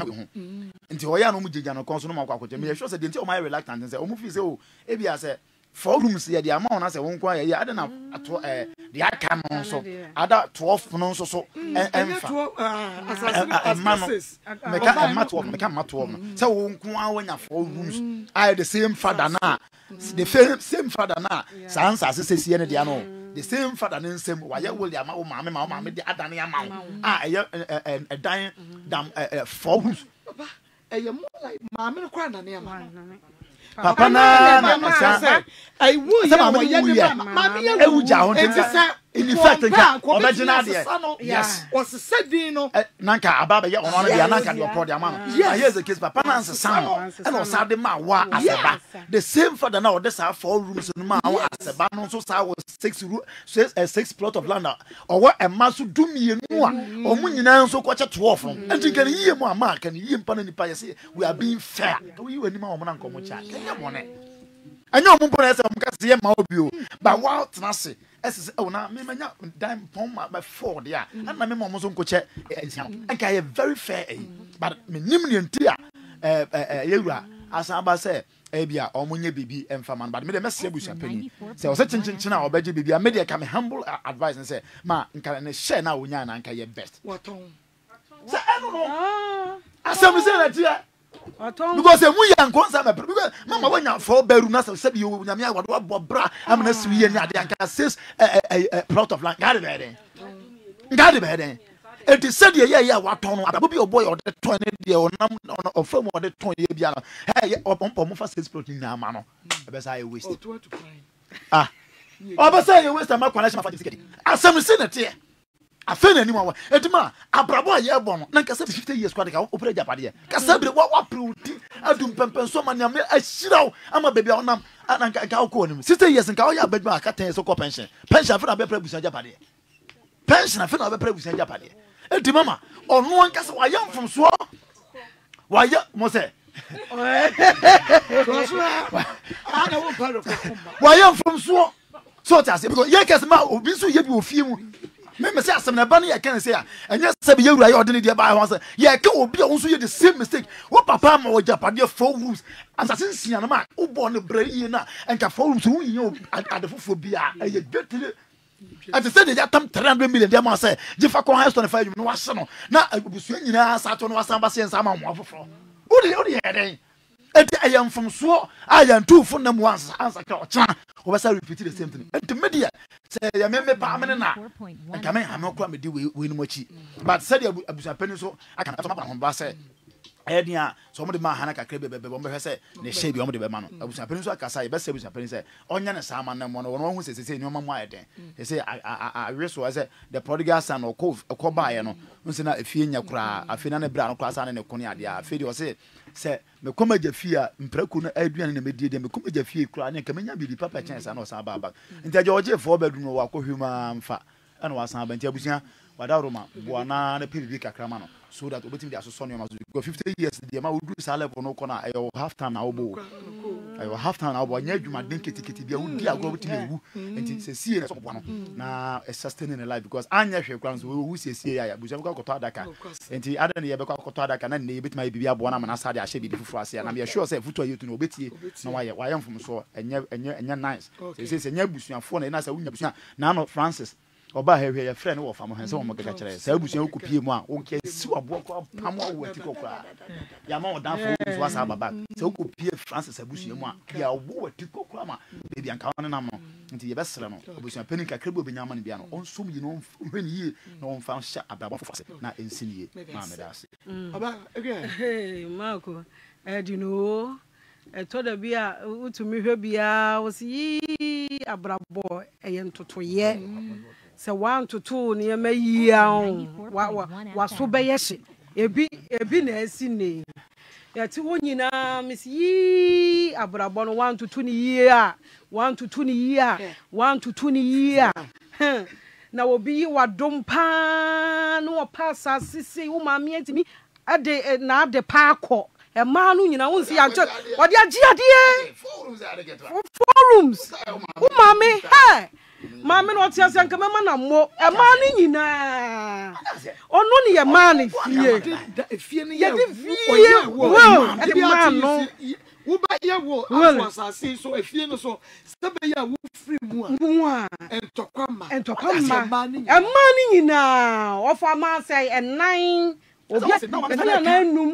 until I no jija no consume no kwakwote me sure say the entire my reluctant say omo feel say oh e be say four rooms here the amount na say won kwa here I don't know the aka no so ada 12 no so so enfa as me can mat 12 say won kwa won ya four rooms I the same father na the same father na sans as say here the ano the same father and same why you will the amount mama the adani amount ah a dying dam four rooms e more like mama no kwa na na amount papa na I will mama in fact original there yes was said you know nanka ababa ye ono de nanka de call the amount here's the case papa na san and was the ma wa aseba the same father now this are four rooms no ma wa aseba no so say was six plot of land or what a maso do me no a omunyina so kwache 12 and can ye mo ama can ye mpa ni pa say we are being fair we were ni ma omo na nkomo cha can ye mo ne anyo mo po na say mo ka say ma obi but what na say as oh na me manya dime pom my four there and na me mo so nkoche enka ye very fair but me nim ne ntia yewura asan ba se ebia omunye bibi emfa man but me de message abusha pani se o se chinchin a obaje bibi me de ka me humble advice and say ma nka ne share na onya na nka ye best waton se eno no asem se na tia because when you are concerned, because Mama, when you are for Beruna, so said you, Namia, what Bobra, I'm going to see any other and assist a plot of land. Got it, it is said, yeah, what on a boy or the 20 year or number of film or the 20 year. Hey, upon Pomofas protein, Mano, as I wish. Ah, Obasa, you waste a mark connection for the city. As some senator. I feel anyone. Edma, Abrabo, Yabon, Nancas 50 years, quite a opera Japadia. Cassabri, what pretty? I do pump so many. I sit out. I'm a baby on them, and I can't call him. 60 years and Kaya Bedma, Catan, so called pension. Pension, I feel a better with Japadia. Pension, I feel a better with Japadia. Edmama, or no one cast why young from Swa? Why, Mose? Why young from Swa? So that's it because Yakasma will be so you feel. Meme say asem na ba no ye kan say and yes say be yura ye ordinary dey buy house ye kan obi on so ye the same mistake wo papa ma wo Japadia four rooms assassin sian ma wo born brey na and ka four rooms wo yin adefofo bia e ye betile at the say dey tam 300 million dey ma say jifa kon house on fire no wa se no na agubusu nyina sa to no wa san ba se san ma mo afoforo wo dey den enti ayam from so ayam two for them once answer ka o chan we say repeat the same thing enti media say ya meme ba amene na and come am okwa me di we no machi but said abusa pani so aka to ma ba say edia so mo de ma hana kakre be bo me say ne she bi o mo de be ma no abusa pani so aka say be say abusa pani say onya ne sa ma na mo no won hu say ni o ma mo ayden say I reso say the prodigal son or ko ba ye no nse na afie nya kura afie na ne bra no kura sa na ne kone ade afie de o say se me koma jafia mpraku na aduane na medie de me koma jafia kura ne kamenya bi papa chance na o san baba ntia je oje fo bedu no wakohwema mfa ana wasan ba ntia busia wada roma buana na pibi kakrama no so that obetim dia so sonyo mazu go 50 years dia ma odu sa level no kona ayo half time na obo ayo half time na obo anya adwuma den ketiketi bia odi agro obetim ewu ntia se sie na so boano na sustaining the life because anya hwe kwanso we wu se sie ya busia ko to adaka ntia ada na ye be ko to adaka na ne obetim bibi aboa na ma na sa dia hye bibi fufu ase na me sure say futu ayetu na obetie na waye mfom so enya nice se se nya busuafo na na sa wunya busua na no Francis oba hwe ya friend wo famo hense wo mokeka kire sa abusuan kopie mu a wonke si wabo ko pam wo atiko kra ya ma odan fo so asa baba sa kopie Francis abusuan mu a ya wo atiko kra ma baby anka wona na mo nti ye besere no abusuan penika krebo be nyama ne bia no onsom yi no hwe ni ye na on fan sha ababa fo fase na ensi ni ye ma me da se oba hey Marco you know toda bia utumi hwe bia wo si abrabo eye ntoto ye se 1 to 2 ne ma yia wa so be yeshi ebi na esi ne ya ti wonyina miss yi abrabo no 1 to 2 ne yia 1 to 2 ne yia 1 to 2 ne yia na obi wadom pa no opa sa sisi wo ma mi ntimi ade na ade pa akọ A man who you know, see your church. What they are GDA? Forums. Oh, mommy, hey. Mammy, what's your son? Come on, a man in a or no, a man if you so if you know so, free and to come, money of a man say, and nine or yes, no, nine.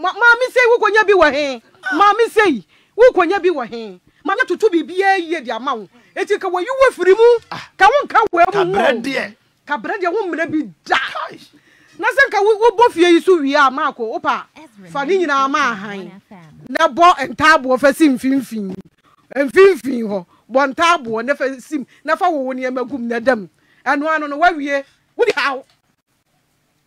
Mammy say, who can you be where? Mammy say, who can you be where? Mamma to be ye the amount. It's a way you were free move. Come dear. Cabredia won't be die. Nasanka will both ye so we are Marco, Opa, Fanina, Mahan, Nabo and Tabo of a sim fin, and Finfin, one Tabo, and never sim, never won ye Magum Nadam, and one on the way we are, would how?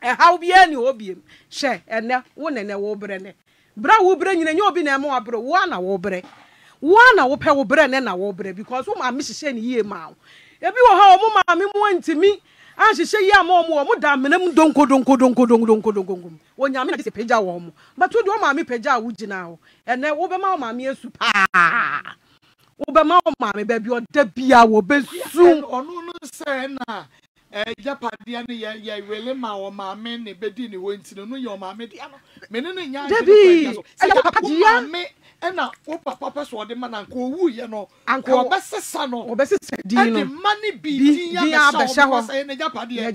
And how be any obium, share, and one and a wobrene. Brow bring and you'll be no more, bro, one a wobre. One a woper bren and a wobre, because whom I miss any year, ma'am. If you are home, mammy went to me. I should say, yeah, more, damn, don't go. When Yamina is a peja warm, but to do mammy peja would you now, and then Obama, mammy, a super Obama, mammy, baby, or Debia will be soon or no, Senna. Japadiani, ye really, my men, a bedini went to know your mammy, meaning Debbie, and now, Papa swore the man, Uncle Bassano, or Bessie, money be the Abashawas and Japadi, the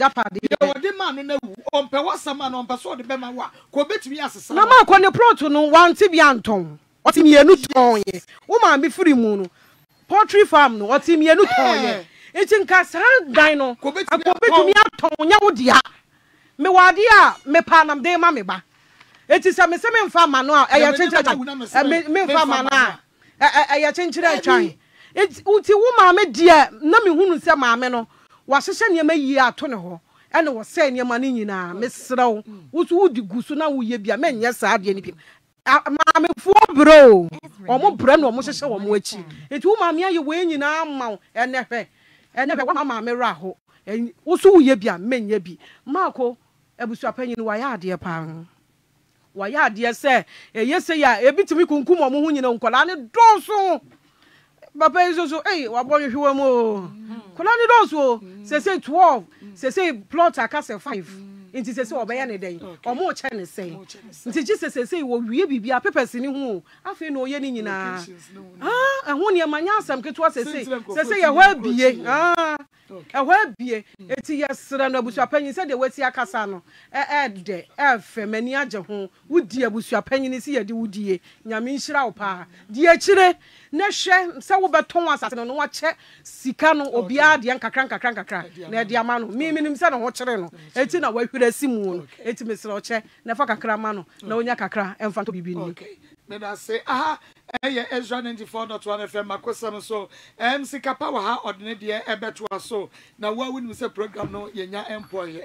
man in the on Pawasaman on Passo de Bemawa, Cobet me as a son. Mamma, when the proton wants to be Anton, what in Yenuton, woman be free moon, poultry farm, what in Yenuton. It's in Casa Dino, Cobet to me Antonia, dear. Me wadia, me panam de mamma. It is a missing farmer now. I change farmer I change that time. It's Uti woman, dear. Nammy, who said my men was sending me year tono, and was saying your money now, Miss Row. What would you go sooner? Will you be a man? Yes, I did. Mammy, four bro, or more brand or Moses or Mochi. It will mammy, you win in our mouth and never, one mammy raho, and also ye be a man ye be. Marco, I was your opinion why I dear pang. Why, ya dear, sir, yes, ya, a bit to me, Kunkuma, Moon, and Colani Dosso. Papa is also, eh, what boy you are more. Colani Dosso, say 12, say plot a castle 5. It is a so by any day, or more Chinese say. It is just as say, will we be a pepper in whom I feel no yearning in ah, and one year my answer, get what I say, a well be ah, a well be it's yes, Serena Bushapanian said the Westia Casano, add de F. Mania Jahon, would dear Bushapanian is here, do dear, Yamin Shraupa, dear Chile, Neshe, Sauber Thomas, I don't know what check, Sicano, or Biad, Yanka Cranka, near Diamano, me and himself on Watchereno, it's in a way. Simon, it's Miss Roche, Nafaka Cramano, no Yakakra, and Fanto Bibini. Okay, then I say, ah, Ezra 94.1 FM, Macosano, so MC Kapawa, ordinary dear Ebertua, so now what would we say program no Yenya employee?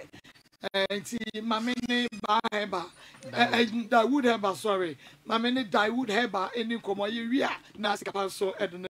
And see, Mamene Baheba, and I would have, sorry, Mamene Dai would have any Komoya, Nascapaso, and